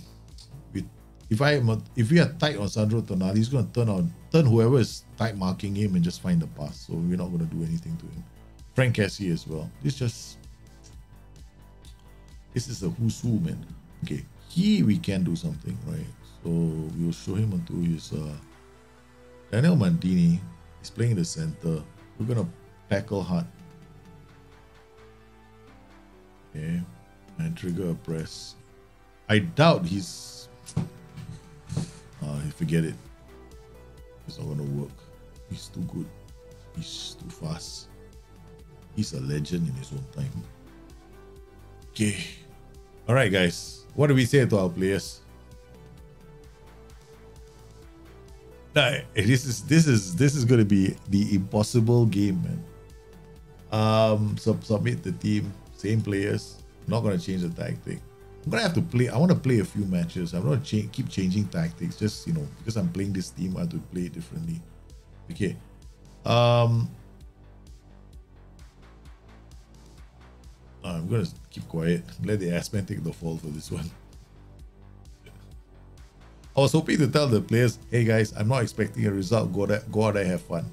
If I if we are tight on Sandro Tonali, he's gonna turn on turn whoever is tight marking him and just find the pass. So we're not gonna do anything to him. Frank Cassie as well. This just this is a who's who, man. Okay, he we can do something, right? So we'll show him onto his uh, Daniel Maldini. He's playing in the center. We're gonna tackle hard. Okay, and trigger a press. I doubt he's. Uh, forget it. It's not gonna work. He's too good. He's too fast. He's a legend in his own time. Okay. Alright, guys. What do we say to our players? Nah, this is this is this is gonna be the impossible game, man. Um sub submit the team, same players. I'm not gonna change the tactic. I'm gonna have to play. I want to play a few matches. I'm gonna cha keep changing tactics. Just you know, because I'm playing this team, I have to play it differently. Okay. Um. I'm gonna keep quiet. Let the Aspen take the fall for this one. I was hoping to tell the players, "Hey guys, I'm not expecting a result. Go out, go out and have fun."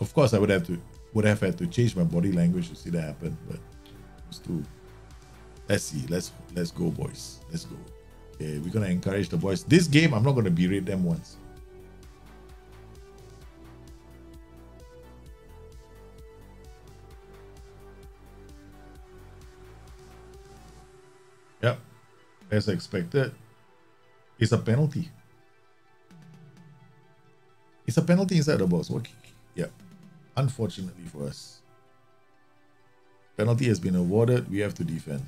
Of course, I would have to. Would have had to change my body language to see that happen, but it's too. Let's see. Let's let's go, boys. Let's go. Okay, we're gonna encourage the boys. This game, I'm not gonna berate them once. Yep, as expected. It's a penalty. It's a penalty inside the box. Okay. Yep. Unfortunately for us, penalty has been awarded. We have to defend.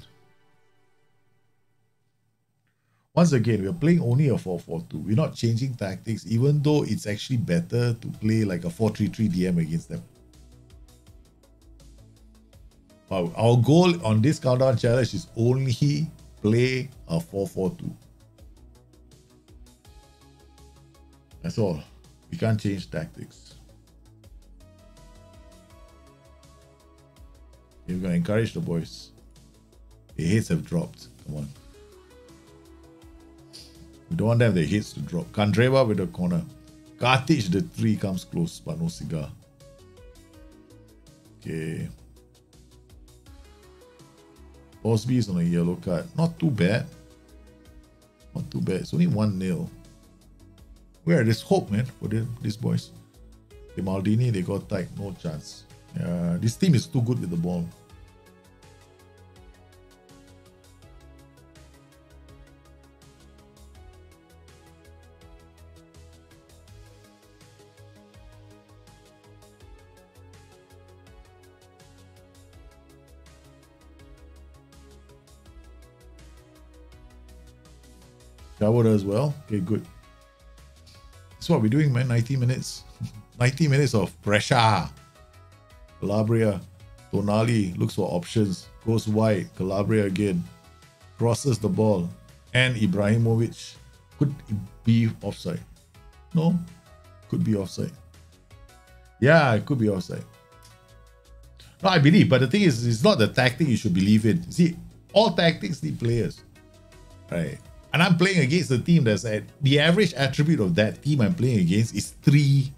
Once again, we are playing only a four four two. We're not changing tactics, even though it's actually better to play like a four three three D M against them. Wow. Our goal on this countdown challenge is only play a four four two. That's all. We can't change tactics. You're going to encourage the boys. The hits have dropped. Come on. We don't want them, the hits to drop. Kandreva with the corner. Kartich, the three comes close, but no cigar. Okay. Thorsby is on a yellow card. Not too bad. Not too bad. It's only one nil. Where there's hope, man, for them, these boys. The Maldini, they got tight. No chance. Uh, this team is too good with the ball. Chabot as well. Okay, good. That's what we're doing, man. ninety minutes. ninety minutes of pressure. Calabria. Tonali looks for options. Goes wide. Calabria again. Crosses the ball. And Ibrahimovic. Could be offside. No. Could be offside. Yeah, it could be offside. No, I believe. But the thing is, it's not the tactic you should believe in. See, all tactics need players. Right. And I'm playing against a team that's at the average attribute of that team I'm playing against is three,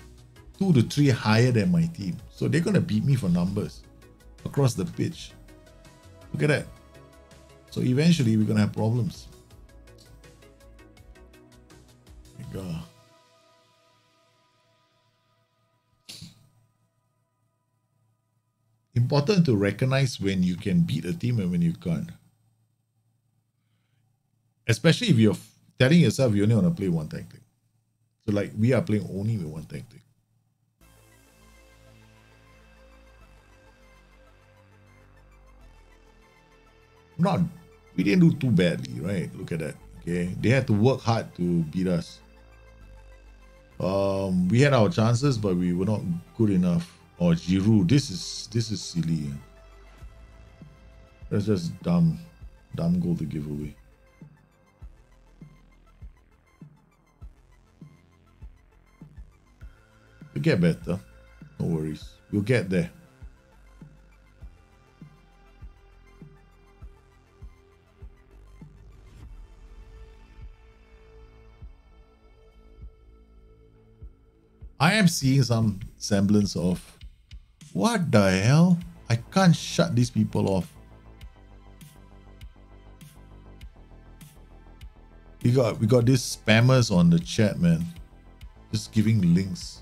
two to three higher than my team. So they're going to beat me for numbers across the pitch. Look at that. So eventually we're going to have problems. There you go. Important to recognize when you can beat a team and when you can't. Especially if you're telling yourself you only want to play one tactic. So like we are playing only with one tactic. Not, we didn't do too badly, right? Look at that. Okay, they had to work hard to beat us. Um, we had our chances, but we were not good enough. Or oh, Giroud, this is this is silly. That's just dumb, dumb goal to give away. We'll get better. No worries. We'll get there. I am seeing some semblance of what the hell? I can't shut these people off. We got we got these spammers on the chat, man. Just giving links.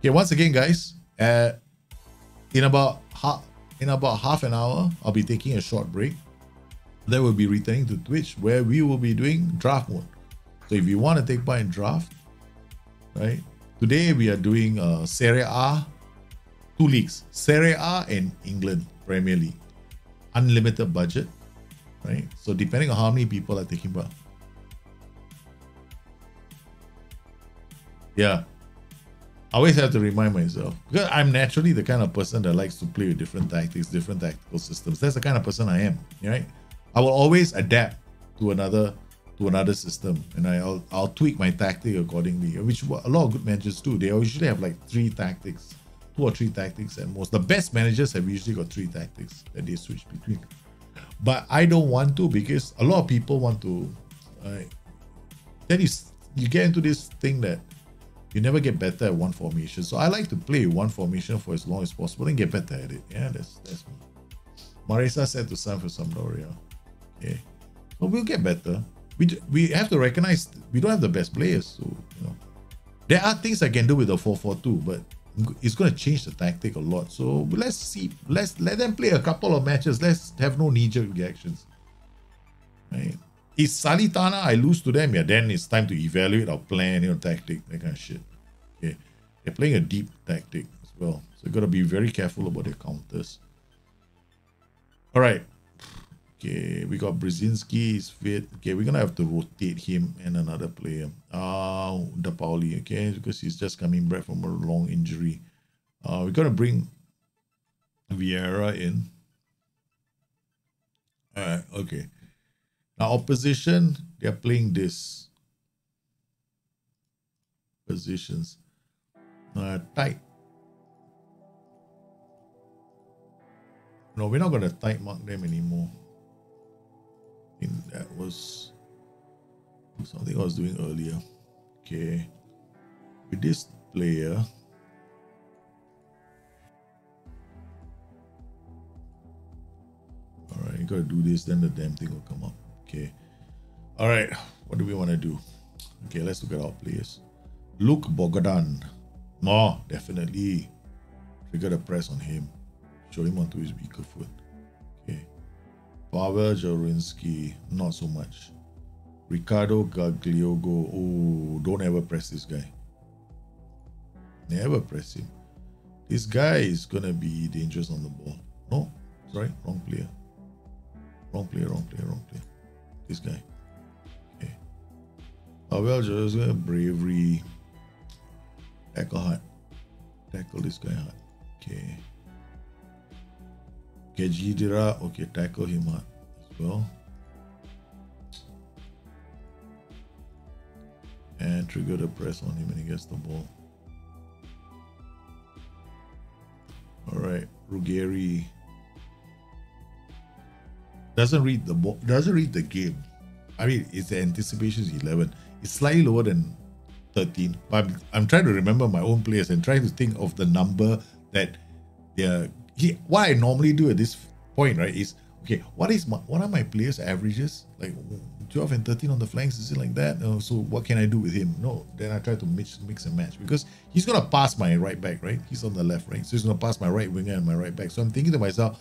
Okay, once again, guys, uh, in about half in about half an hour, I'll be taking a short break. Then we'll be returning to Twitch, where we will be doing draft mode. So if you want to take part in draft, right? Today we are doing uh, Serie A, two leagues, Serie A and England Premier League, unlimited budget, right? So depending on how many people are taking part, yeah. I always have to remind myself, because I'm naturally the kind of person that likes to play with different tactics, different tactical systems. That's the kind of person I am, right? I will always adapt to another to another system, and I'll I'll tweak my tactic accordingly, which a lot of good managers do. They usually have like three tactics, two or three tactics at most. The best managers have usually got three tactics that they switch between. But I don't want to, because a lot of people want to. Uh, then you you get into this thing that you never get better at one formation. So I like to play one formation for as long as possible and get better at it. Yeah, that's that's me. Marisa said to sign for Sampdoria. Okay. But we'll get better. We we have to recognize we don't have the best players. So, you know, there are things I can do with the four four two, but it's going to change the tactic a lot. So let's see. Let's let them play a couple of matches. Let's have no knee-jerk reactions. Right. Is Salitana, I lose to them, yeah, then it's time to evaluate our plan, you know, tactic, that kind of shit. Okay. They're playing a deep tactic as well. So you've got to be very careful about their counters. All right. Okay, we got Brzezinski, he's fit. Okay, we're going to have to rotate him and another player. Uh, De Pauli, okay, because he's just coming back from a long injury. Uh, we're going to bring Vieira in. All right, okay. Now, opposition, they are playing this. Positions. uh, tight. No, we're not going to tight mark them anymore. I think that was something I was doing earlier. Okay. With this player, alright, you gotta do this, then the damn thing will come up. Okay. Alright, what do we want to do? Okay, let's look at our players. Luke Bogdan. No, definitely. Trigger the press on him. Show him onto his weaker foot. Okay. Pavel Jarinski, not so much. Ricardo Gagliogo. Oh, don't ever press this guy. Never press him. This guy is gonna be dangerous on the ball. No, sorry, wrong player. Wrong player, wrong player, wrong player. This guy. Okay. Pavel Jarinski, bravery. Tackle hard. Tackle this guy hard. Okay. Kejidira, okay, tackle him hard as well. And trigger the press on him when he gets the ball. Alright, Ruggeri doesn't read the ball, doesn't read the game. I mean, it's the anticipation is eleven. It's slightly lower than thirteen. But I'm, I'm trying to remember my own players and trying to think of the number that they're. He, what I normally do at this point, right, is okay, what is my, what are my players' averages? Like twelve and thirteen on the flanks, is it like that? No, so what can I do with him? No, then I try to mix, mix and match, because he's going to pass my right back, right? He's on the left, right? So he's going to pass my right winger and my right back. So I'm thinking to myself,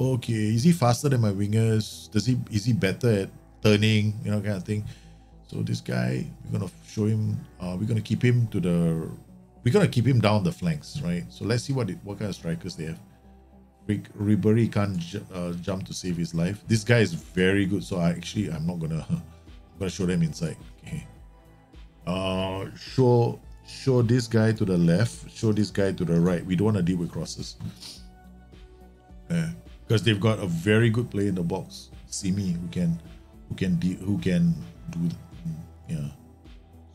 okay, is he faster than my wingers? Does he, is he better at turning, you know, kind of thing? So this guy, we're going to show him, uh, we're going to keep him to the, we're going to keep him down the flanks, right? So let's see what, it, what kind of strikers they have. Ribery can't uh, jump to save his life. This guy is very good, so I actually I'm not gonna I'm gonna show them inside. Okay. Uh, show show this guy to the left. Show this guy to the right. We don't want to deal with crosses. Yeah, because they've got a very good player in the box. Simi, who can who can de who can do the, yeah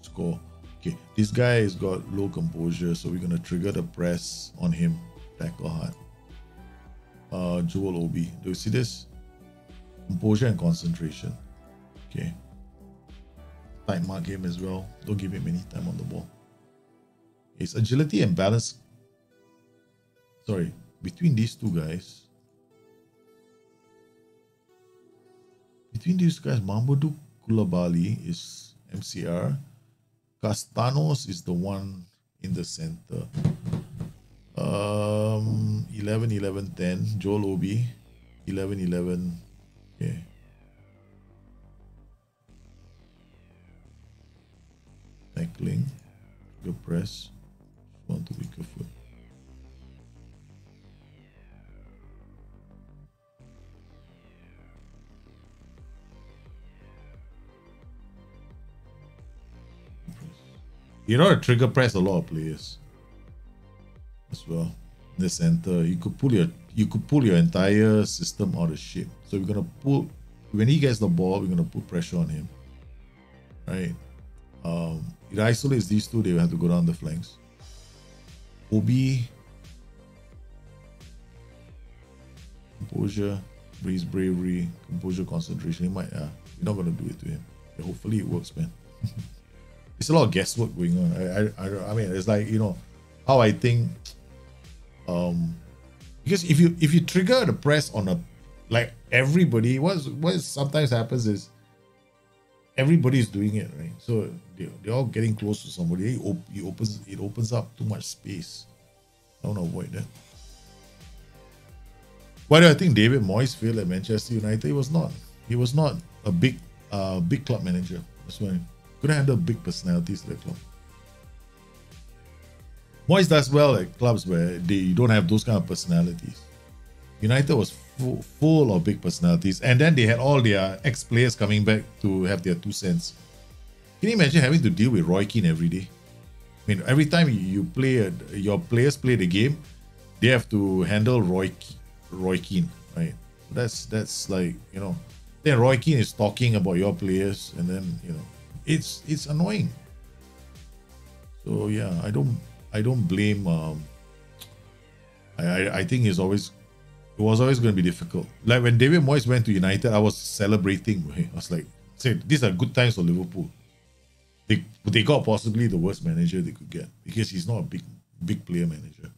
score. Okay, this guy has got low composure, so we're gonna trigger the press on him. Tackle hard. Uh, Joel Obi. Do you see this? Composure and concentration. Okay. Tight mark game as well. Don't give him any time on the ball. It's agility and balance. Sorry. Between these two guys. Between these guys, Mamadou Koulibaly is M C R. Castanos is the one in the center. Um, eleven, eleven, ten. Joel Obi, eleven, eleven. Okay. Tackling. Good press. Want to be careful. You know, trigger press a lot of players as well. The center, you could pull your you could pull your entire system out of shape. So we're gonna pull when he gets the ball, we're gonna put pressure on him. Right? Um it isolates these two, they will have to go down the flanks. Obi, composure, breeze, bravery, composure, concentration. He might uh you're not gonna do it to him. Yeah, hopefully it works, man. It's a lot of guesswork going on. I I I, I mean, it's like, you know, how I think. Um, because if you if you trigger the press on a like everybody, what's, what sometimes happens is everybody's doing it, right? So they, they're all getting close to somebody. It, op it opens it opens up too much space. I want to avoid that. Why do I think David Moyes failed at Manchester United? He was not. He was not a big uh, big club manager. That's why he couldn't handle big personalities to the club. Moyes does well at clubs where they don't have those kind of personalities. United was full, full of big personalities, and then they had all their ex-players coming back to have their two cents. Can you imagine having to deal with Roy Keane every day? I mean, every time you play, your players play the game, they have to handle Roy, Roy Keane, right? That's that's like, you know, then Roy Keane is talking about your players, and then, you know, it's it's annoying. So yeah, I don't. I don't blame. Um, I, I I think it's always it was always going to be difficult. Like when David Moyes went to United, I was celebrating. Right? I was like, "Said these are good times for Liverpool." They they got possibly the worst manager they could get because he's not a big big player manager.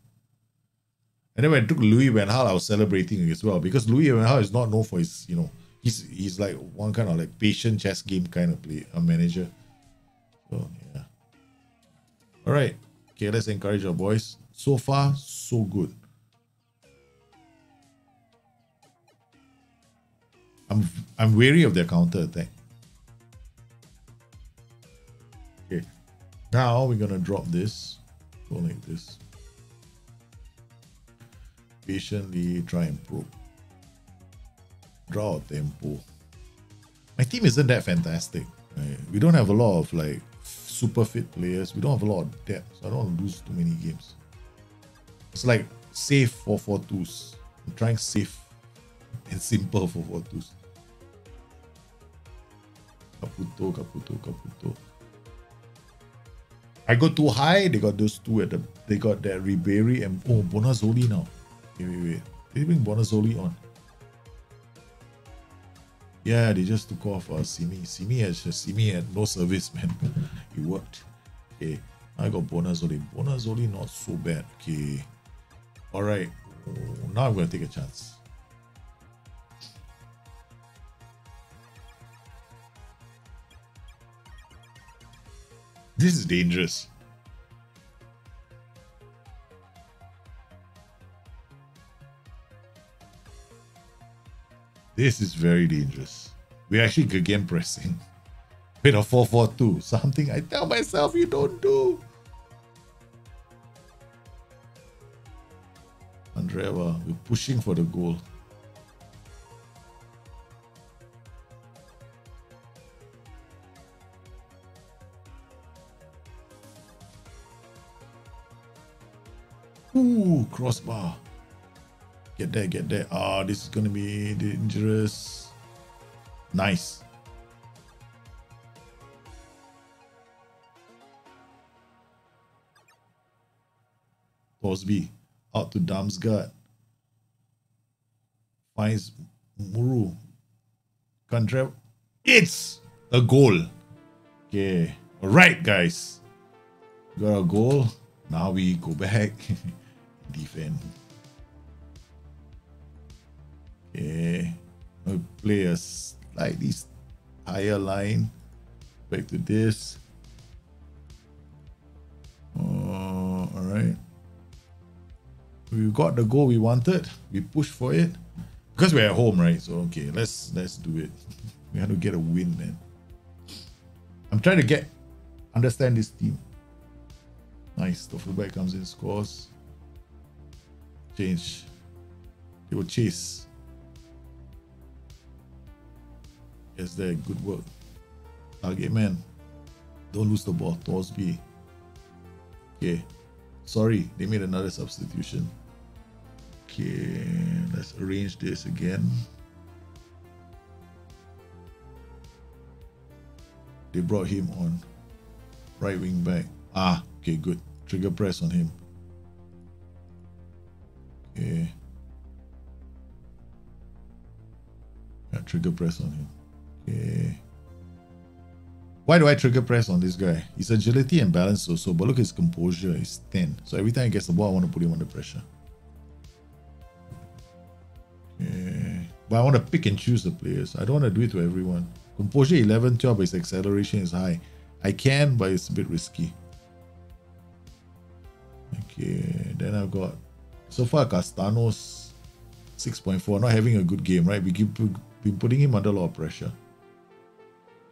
And then when I took Louis Van Gaal, I was celebrating as well because Louis Van Gaal is not known for his, you know, he's he's like one kind of like patient chess game kind of play a manager. So yeah. All right. Okay, let's encourage our boys. So far, so good. I'm I'm wary of their counter attack. Okay. Now we're gonna drop this. Go like this. Patiently try and probe. Draw a tempo. My team isn't that fantastic. Right? We don't have a lot of like super fit players. We don't have a lot of depth, so I don't want to lose too many games. It's like safe for four four twos. I'm trying safe and simple for four four twos. Caputo, Caputo, Caputo. I go too high. They got those two at the. They got that Ribery and oh Bonazzoli now. Wait, wait, wait. Did they bring Bonazzoli on? Yeah, they just took off uh, Simi. Simi had just Simi had no service, man. It worked. Okay, I got Bonazzoli. Bonazzoli not so bad. Okay, all right. Oh, now I'm gonna take a chance. This is dangerous. This is very dangerous. We're actually again pressing. Bit of four four two. Something I tell myself you don't do. Andreva, we're pushing for the goal. Ooh, crossbar. Get there, get there. Ah, oh, this is gonna be dangerous. Nice. Thorsby out to Damsgaard. Finds Muru. Country. It's a goal. Okay. Alright, guys. Got a goal. Now we go back. Defend. Okay, we play a slightly higher line. Back to this. Uh, all right. We got the goal we wanted. We pushed for it because we're at home, right? So okay, let's let's do it. We have to get a win, man. I'm trying to get understand this team. Nice. The fullback comes in, scores. Change. They will chase. Yes, there. Good work. Target man. Don't lose the ball. Thorsby. Okay. Sorry. They made another substitution. Okay. Let's arrange this again. They brought him on. Right wing back. Ah. Okay, good. Trigger press on him. Okay. Yeah, trigger press on him. Okay. Why do I trigger press on this guy? His agility and balance also, but look at his composure, he's thin. So every time he gets the ball, I want to put him under pressure. Okay. But I want to pick and choose the players. I don't want to do it to everyone. Composure eleven twelve, but his acceleration is high. I can, but it's a bit risky. Okay. Then I've got, so far, Castanos six point four. Not having a good game, right? We keep been putting him under a lot of pressure.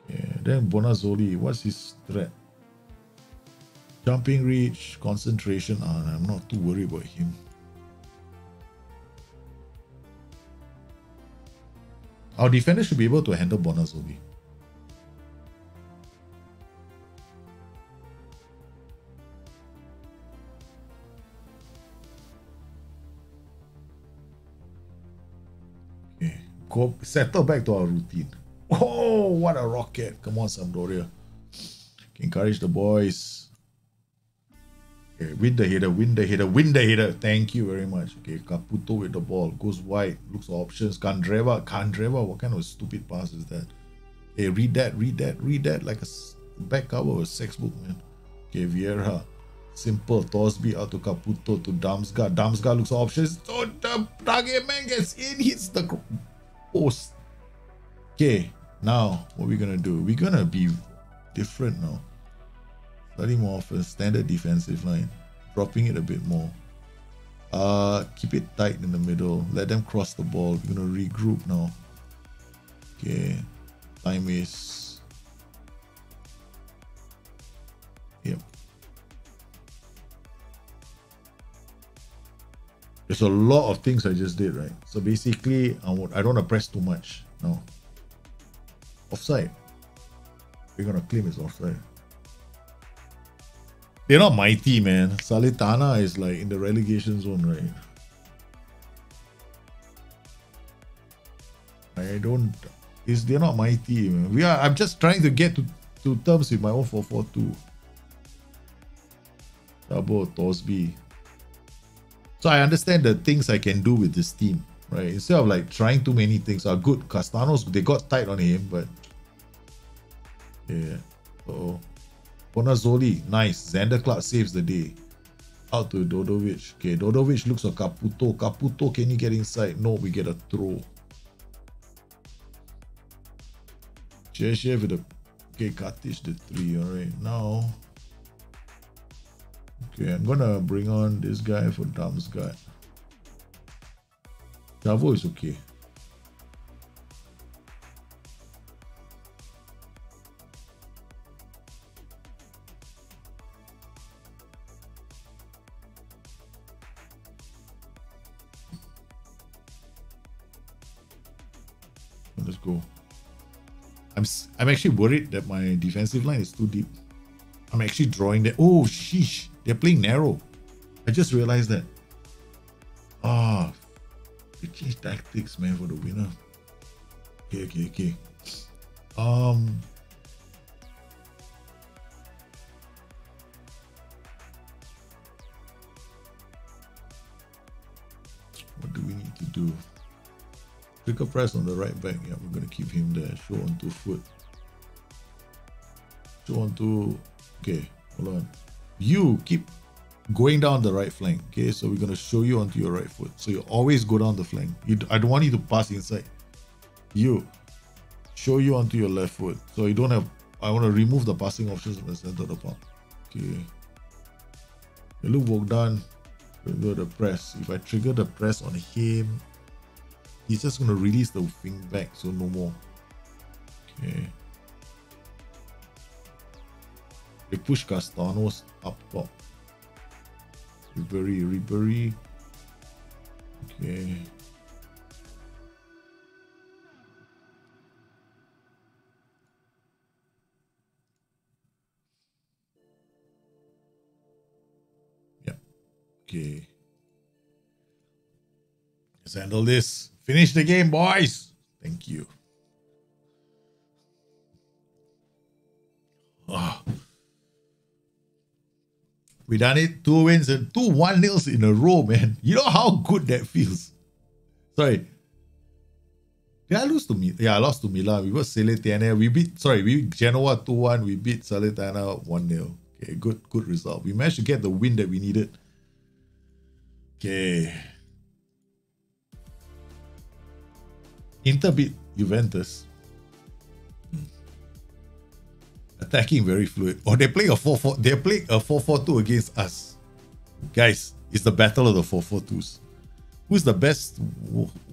Yeah, then Bonazzoli, what's his threat? Jumping reach, concentration. Oh, I'm not too worried about him. Our defender should be able to handle Bonazzoli. Okay, go settle back to our routine. Oh, what a rocket. Come on, Sampdoria. Encourage the boys. Okay, win the header, win the header, win the header. Thank you very much. Okay, Caputo with the ball. Goes wide. Looks for options. Candreva. Candreva, what kind of stupid pass is that? Hey, read that, read that, read that. Like a back cover of a sex book, man. Okay, Vieira. Simple. Thorsby out to Caputo to Damsgaard. Damsgaard looks for options. Oh, the target man gets in. Hits the post. Okay, now what we're going to do? We're going to be different now. Slightly more of a standard defensive line, dropping it a bit more. Uh, keep it tight in the middle. Let them cross the ball. We're gonna regroup now. Okay, time is. Yep. There's a lot of things I just did right. So basically, I want I don't want to press too much now. Offside. We're gonna claim it's offside. They're not mighty, man. Salernitana is like in the relegation zone, right? I don't. Is they're not mighty, man. We are. I'm just trying to get to, to terms with my own four four two. Chabot, Thorsby. So I understand the things I can do with this team, right? Instead of like trying too many things, are good. Castanos, they got tight on him, but yeah. Uh oh. Bonazzoli, nice. Xander Clark saves the day. Out to Dodovic. Okay, Dodovic looks for Caputo. Caputo, can you get inside? No, we get a throw. Cheshev with the... Okay, Katic the three. Alright, now... Okay, I'm gonna bring on this guy for Damsgaard. Chavo is okay. I'm, I'm actually worried that my defensive line is too deep. I'm actually drawing that. Oh, sheesh. They're playing narrow. I just realized that. Ah, oh, they changed tactics, man, for the winner. Okay, okay, okay. Um, what do we need to do? Clicker press on the right back. Yeah, we're going to keep him there. Show on two foot. Show on two. Okay, hold on. You keep going down the right flank. Okay, so we're going to show you onto your right foot. So you always go down the flank. You, I don't want you to pass inside. You show you onto your left foot. So you don't have. I want to remove the passing options from the center of the park. Okay. The loop work done. Trigger the press. If I trigger the press on him, he's just going to release the wing back, so no more. Okay. They push Castanos up top. Ribery, Ribery. Okay. Yeah. Okay. Let's handle this. Finish the game, boys. Thank you. Oh. We done it. Two wins and two one-nils in a row, man. You know how good that feels. Sorry. Did I lose to Milan? Yeah, I lost to Milan. We were Salernitana. We beat, sorry, we beat Genoa two one. We beat Salernitana one nil. Okay, good, good result. We managed to get the win that we needed. Okay. Inter beat Juventus. Hmm. Attacking very fluid. Or oh, they play a four four. They play a four four two against us, guys. It's the battle of the four four twos. Who's the best?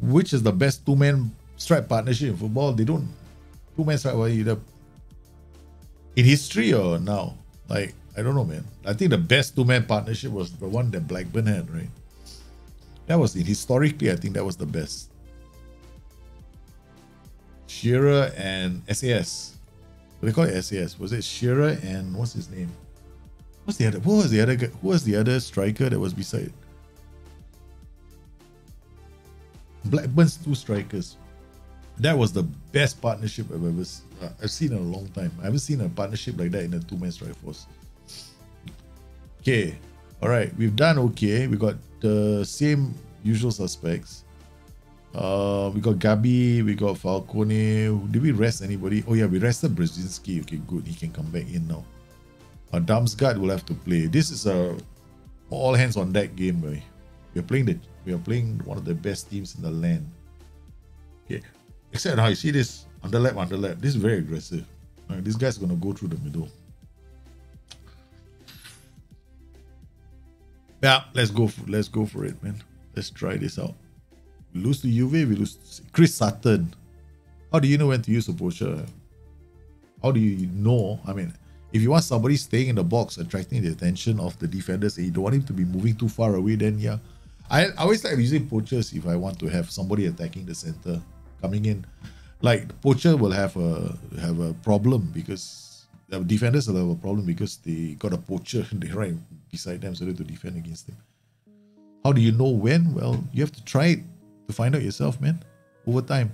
Which is the best two-man strike partnership in football? They don't two-man strike either in history or now. Like I don't know, man. I think the best two-man partnership was the one that Blackburn had, right? That was in historically. I think that was the best. Shearer and S A S. They call it S A S. Was it Shearer and what's his name? What's the other? Who was the other guy? Who was the other striker that was beside it? Blackburn's two strikers. That was the best partnership I've ever seen. I've seen in a long time. I haven't seen a partnership like that in a two-man strike force. Okay. All right, we've done okay. We got the same usual suspects. Uh, we got Gabi, we got Falcone. Did we rest anybody? Oh yeah, we rested Brzezinski. Okay, good. He can come back in now. Uh, Damsgaard will have to play. This is a all hands on deck game, boy. We are playing the we are playing one of the best teams in the land. Okay, except how you see this underlap, underlap. This is very aggressive. All right, this guy's gonna go through the middle. Yeah, let's go. For, let's go for it, man. Let's try this out. We lose to Juve, we lose to Chris Sutton. How do you know when to use a poacher? How do you know? I mean, if you want somebody staying in the box, attracting the attention of the defenders, and you don't want him to be moving too far away, then yeah. I, I always like using poachers if I want to have somebody attacking the center, coming in. Like, the poacher will have a, have a problem because the defenders will have a problem because they got a poacher right beside them, so they have to defend against them. How do you know when? Well, you have to try it. To find out yourself, man. Over time.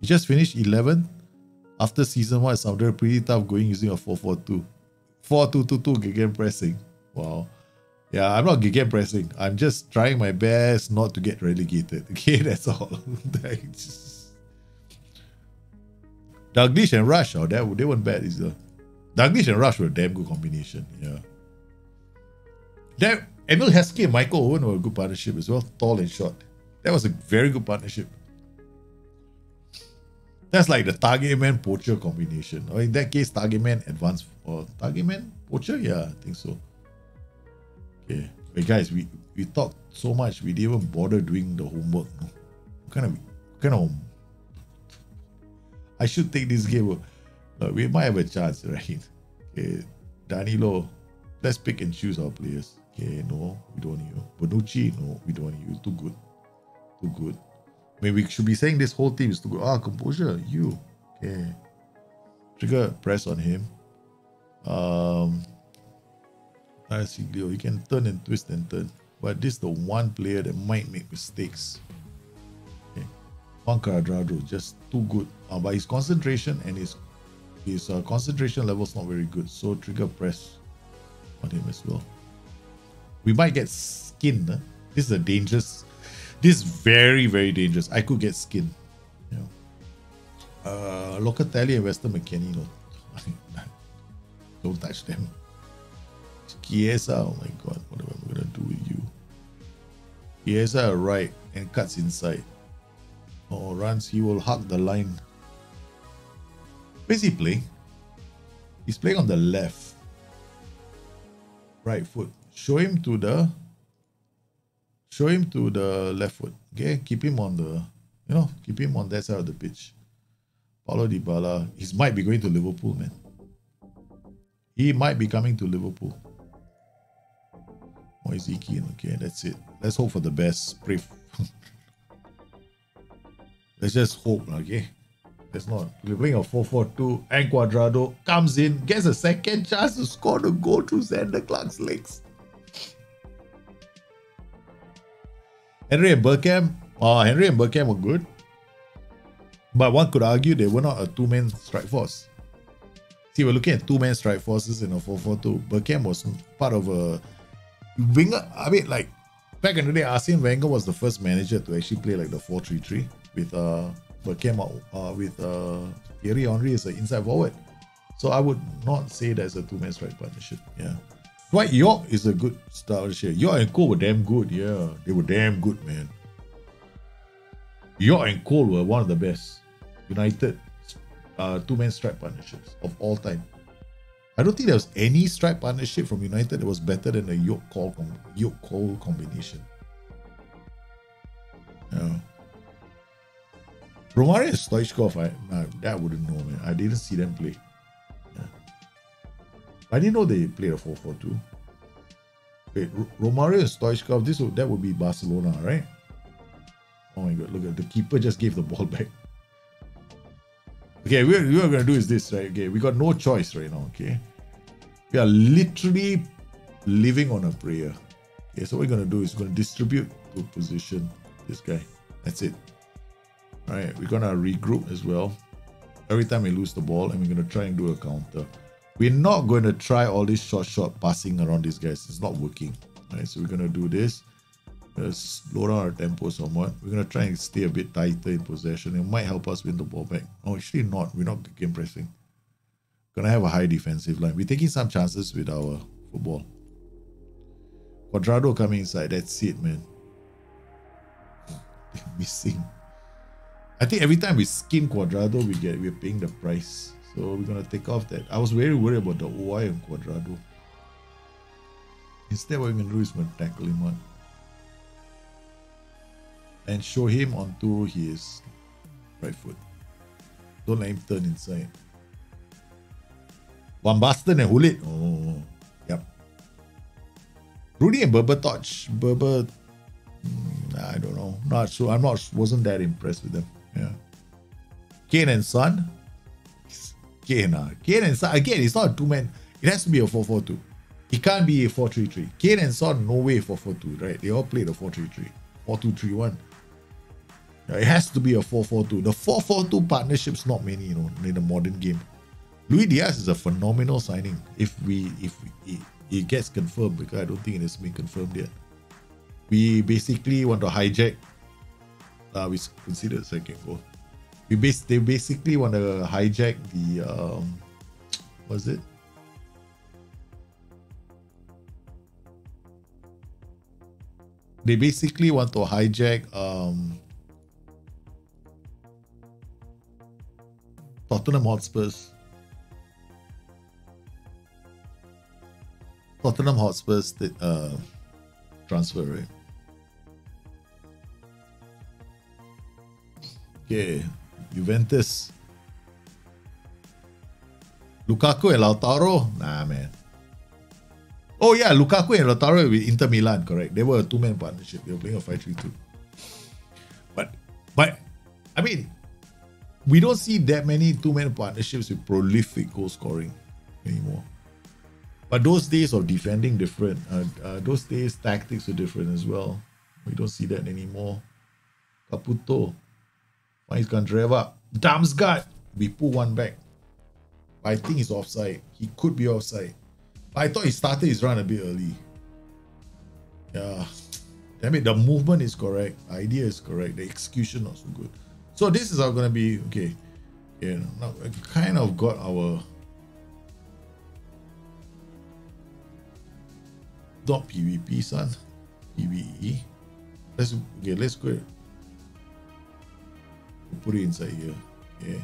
You just finished eleventh. After season one, Sampdoria pretty tough going using a four four two. four two two two gegen pressing. Wow. Yeah, I'm not gegen pressing. I'm just trying my best not to get relegated. Okay, that's all. Dalglish and Rush, oh, that they weren't bad. Is Dalglish and Rush were a damn good combination. Yeah. Damn. Emil Heskey and Michael Owen were a good partnership as well. Tall and short. That was a very good partnership. That's like the target man poacher combination. Or in that case, target man advanced or target man poacher. Yeah, I think so. Okay, wait, guys, we we talked so much we didn't even bother doing the homework. No? What kind of what kind of? I should take this game. Look, we might have a chance, right? Okay, Danilo, let's pick and choose our players. Okay, no, we don't need you. Bonucci, no, we don't need you. Too good. Too good. Maybe we should be saying this whole team is too good. Ah, composure, you. Okay. Trigger, press on him. Um, I see Leo. He can turn and twist and turn. But this is the one player that might make mistakes. Okay. Juan Caradrado, just too good. Uh, but his concentration and his, his uh, concentration level is not very good. So trigger, press on him as well. We might get skinned. Huh? This is a dangerous. This is very, very dangerous. I could get skinned. You know. Uh, Locatelli and Weston McKennie. No. Don't touch them. Chiesa. Oh my god. What am I going to do with you? Chiesa right and cuts inside. Oh, runs. He will hug the line. Where is he playing? He's playing on the left. Right foot. Show him to the show him to the left foot. Okay, keep him on the you know, keep him on that side of the pitch. Paulo Dybala, he might be going to Liverpool, man. He might be coming to Liverpool. Or is he keen? Okay, that's it. Let's hope for the best. Pray for Let's just hope, okay? That's not. We're playing a four four two and Cuadrado comes in, gets a second chance to score the goal through Xander Clark's legs. Henry and Bergkamp, uh, Henry and Bergkamp were good. But one could argue they were not a two-man strike force. See, we're looking at two-man strike forces in a four four two. Bergkamp was part of a winger. I mean, like, back in the day, Arsene Wenger was the first manager to actually play, like, the four three three with uh, Bergkamp out uh, with uh, Thierry Henry as an inside forward. So I would not say that's a two-man strike partnership, yeah. Dwight York is a good starter here. York and Cole were damn good. Yeah, they were damn good, man. York and Cole were one of the best United uh, two-man strike partnerships of all time. I don't think there was any strike partnership from United that was better than the York Cole com York Cole combination. Yeah. Romario and Stoichkov, I nah, that wouldn't know, man. I didn't see them play. I didn't know they played a four four two. Wait, Romario and Stoichkov, this would, that would be Barcelona, right? Oh my god, look at the keeper just gave the ball back. Okay, what we're gonna do is this, right? Okay, we got no choice right now, okay? We are literally living on a prayer. Okay, so what we're gonna do is we're gonna distribute to position this guy. That's it. Alright, we're gonna regroup as well. Every time we lose the ball, and we're gonna try and do a counter. We're not going to try all this short, short passing around these guys. It's not working. All right, so we're going to do this. Gonna slow down our tempo somewhat. We're going to try and stay a bit tighter in possession. It might help us win the ball back. Oh, actually not. We're not game pressing. Going to have a high defensive line. We're taking some chances with our football. Quadrado coming inside. That's it, man. They're missing. I think every time we skin Quadrado, we get, we're paying the price. So we're going to take off that. I was very worried about the O I on Quadrado. Instead, what we're going to do is we're going to tackle him on. And show him onto his right foot. Don't let him turn inside. Van Basten and Hulit. Oh, yep. Rooney and Berbatov. Berber, I don't know. Not sure. I'm not. Wasn't that impressed with them. Yeah. Kane and Son. Kane, uh, Kane and Son. Again, it's not a two-man. It has to be a four four two. It can't be a four three three. Kane and Son, no way four four two. Right? They all played a four three three. four two three one. It has to be a four four two. The four four two partnerships, not many, you know, in the modern game. Luis Diaz is a phenomenal signing. If we, if we, it, it gets confirmed, because I don't think it has been confirmed yet. We basically want to hijack. Uh, we consider the second goal. We bas they basically want to hijack the um, what's it? They basically want to hijack um, Tottenham Hotspurs. Tottenham Hotspurs uh, transfer, right? Okay, Juventus. Lukaku and Lautaro? Nah, man. Oh yeah, Lukaku and Lautaro with Inter Milan, correct? They were a two-man partnership. They were playing a five three two. But, but, I mean, we don't see that many two-man partnerships with prolific goal scoring anymore. But those days of defending different. Uh, uh, those days tactics are different as well. We don't see that anymore. Caputo, finds Kandreva, Damsgaard. We pull one back. I think he's offside. He could be offside. I thought he started his run a bit early. Yeah. I mean, the movement is correct. The idea is correct. The execution not so good. So this is going to be, okay. Yeah, now we kind of got our... Not P V P, son. P V E. Let's, okay, let's go. Put it inside here. Okay.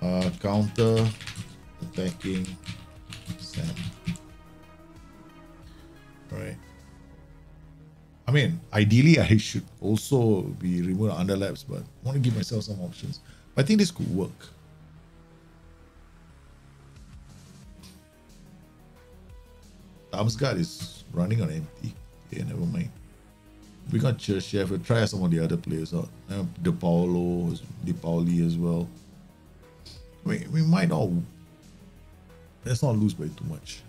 Uh, counter. Attacking. Send. Right. I mean, ideally, I should also be removed underlaps, but I want to give myself some options. I think this could work. Damsgaard is running on empty. Okay, never mind. We got Cherchev. We'll try some of the other players out. Uh, De Paolo, De Paoli as well. We, we might not. Let's not lose by too much.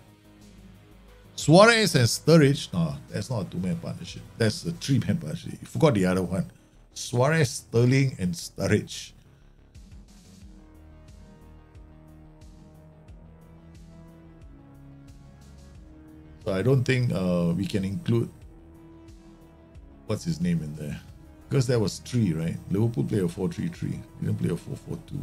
Suarez and Sturridge, no, that's not a two-man partnership. That's a three-man partnership. You forgot the other one. Suarez, Sterling, and Sturridge. So I don't think uh, we can include what's his name in there. Because that was three, right? Liverpool played a four three three. We didn't play a four four two.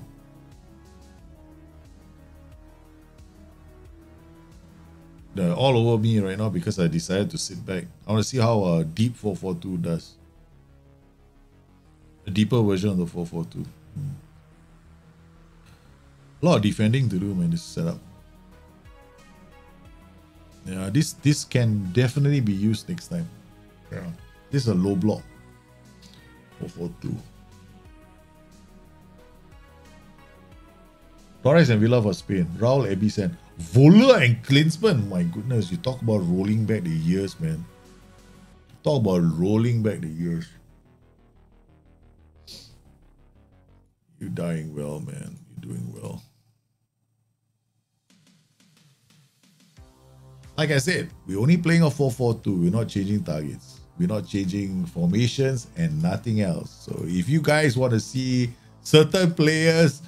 They're all over me right now because I decided to sit back. I want to see how a deep four four two does. A deeper version of the four four two. Hmm. A lot of defending to do, man, this setup. Yeah, this this can definitely be used next time. Yeah. This is a low block. four four two. Torres and Villa for Spain. Raul Ebisen. Voller and Klinsmann. My goodness, you talk about rolling back the years, man. Talk about rolling back the years. You're dying well, man. You're doing well. Like I said, we're only playing a four four two. We're not changing targets. We're not changing formations and nothing else. So if you guys want to see certain players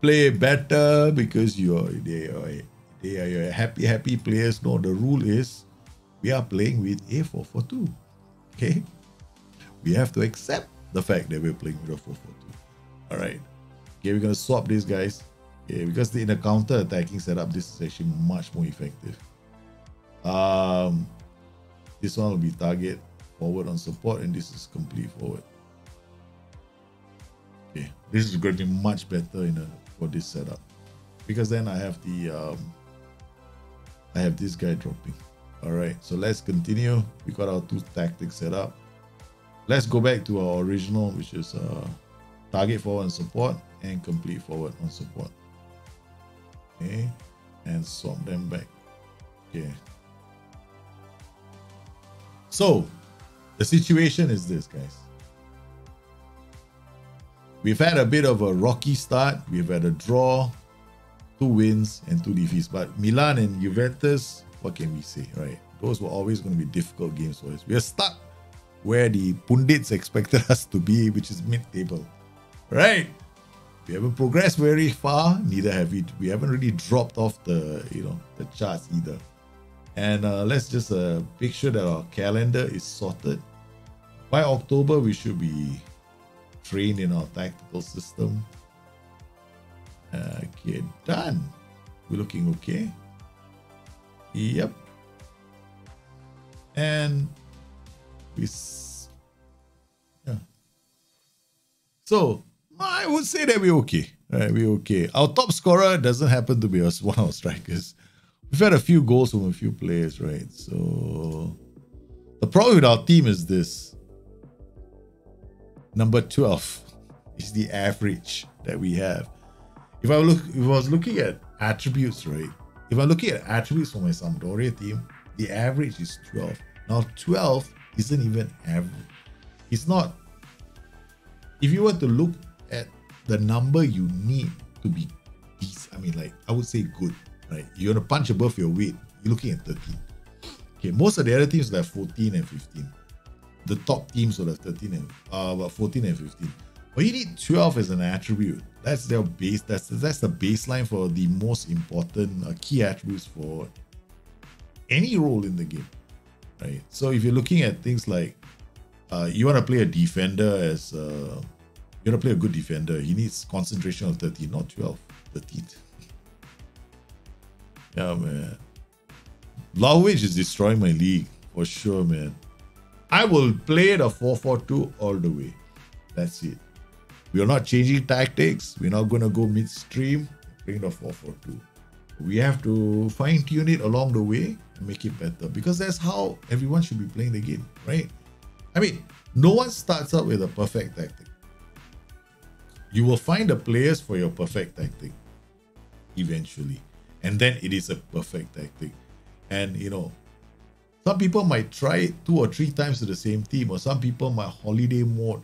play better because you're they are They are happy, happy players. No, the rule is we are playing with a four four two. Okay? We have to accept the fact that we're playing with a four four two. Alright. Okay, we're going to swap these guys. Okay, because in a counter-attacking setup, this is actually much more effective. Um, this one will be target forward on support, and this is complete forward. Okay, this is going to be much better in a, for this setup, because then I have the um, I have this guy dropping. All right, so let's continue. We got our two tactics set up. Let's go back to our original, which is uh, target forward on support and complete forward on support. Okay, and swap them back. Okay. So, the situation is this, guys. We've had a bit of a rocky start. We've had a draw, two wins and two defeats. But Milan and Juventus, what can we say, right? Those were always going to be difficult games for us. We are stuck where the pundits expected us to be, which is mid-table, right? We haven't progressed very far. Neither have we. We haven't really dropped off the, you know, the charts either. And uh, let's just uh, make sure that our calendar is sorted. By October, we should be trained in our tactical system. Okay, done. We're looking okay. Yep. And we... S yeah. So, I would say that we're okay. Right, we're okay. Our top scorer doesn't happen to be us, one of our strikers. We've had a few goals from a few players, right? So the problem with our team is this. Number twelve is the average that we have. If I look, if I was looking at attributes, right? If I'm looking at attributes for my Sampdoria team, the average is twelve. Now twelve isn't even average. It's not. If you were to look at the number you need to be decent, I mean, like, I would say good. Right, you're gonna punch above your weight. You're looking at thirteen. Okay, most of the other teams will have fourteen and fifteen. The top teams will have thirteen and uh, fourteen and fifteen. But you need twelve as an attribute. That's their base. That's that's the baseline for the most important uh, key attributes for any role in the game. Right. So if you're looking at things like uh, you want to play a defender as uh, you want to play a good defender, he needs concentration of thirteen, not twelve. thirteen. Yeah, man. Vlahovic is destroying my league for sure, man. I will play the four four two all the way. That's it. We are not changing tactics. We're not going to go midstream. Bring the four four two. We have to fine-tune it along the way and make it better, because that's how everyone should be playing the game, right? I mean, no one starts out with a perfect tactic. You will find the players for your perfect tactic eventually. And then it is a perfect tactic. And, you know, some people might try it two or three times to the same team, or some people might holiday mode.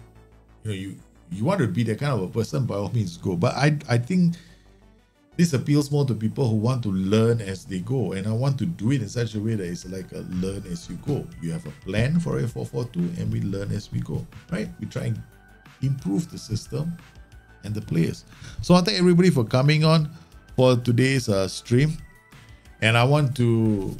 You know, you, you want to be that kind of a person, by all means go. But I, I think this appeals more to people who want to learn as they go. And I want to do it in such a way that it's like a learn as you go. You have a plan for a four four two and we learn as we go, right? We try and improve the system and the players. So I thank everybody for coming on for today's uh, stream, and I want to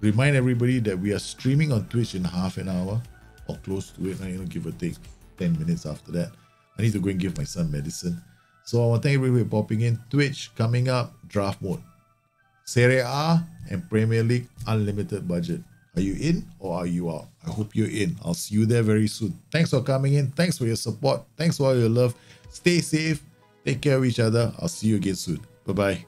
remind everybody that we are streaming on Twitch in half an hour or close to it, you know, give or take ten minutes after that. I need to go and give my son medicine. So I want to thank everybody for popping in. Twitch coming up, draft mode, Serie A and Premier League, unlimited budget. Are you in or are you out? I hope you're in. I'll see you there very soon. Thanks for coming in. Thanks for your support. Thanks for all your love. Stay safe. Take care of each other. I'll see you again soon. Bye-bye.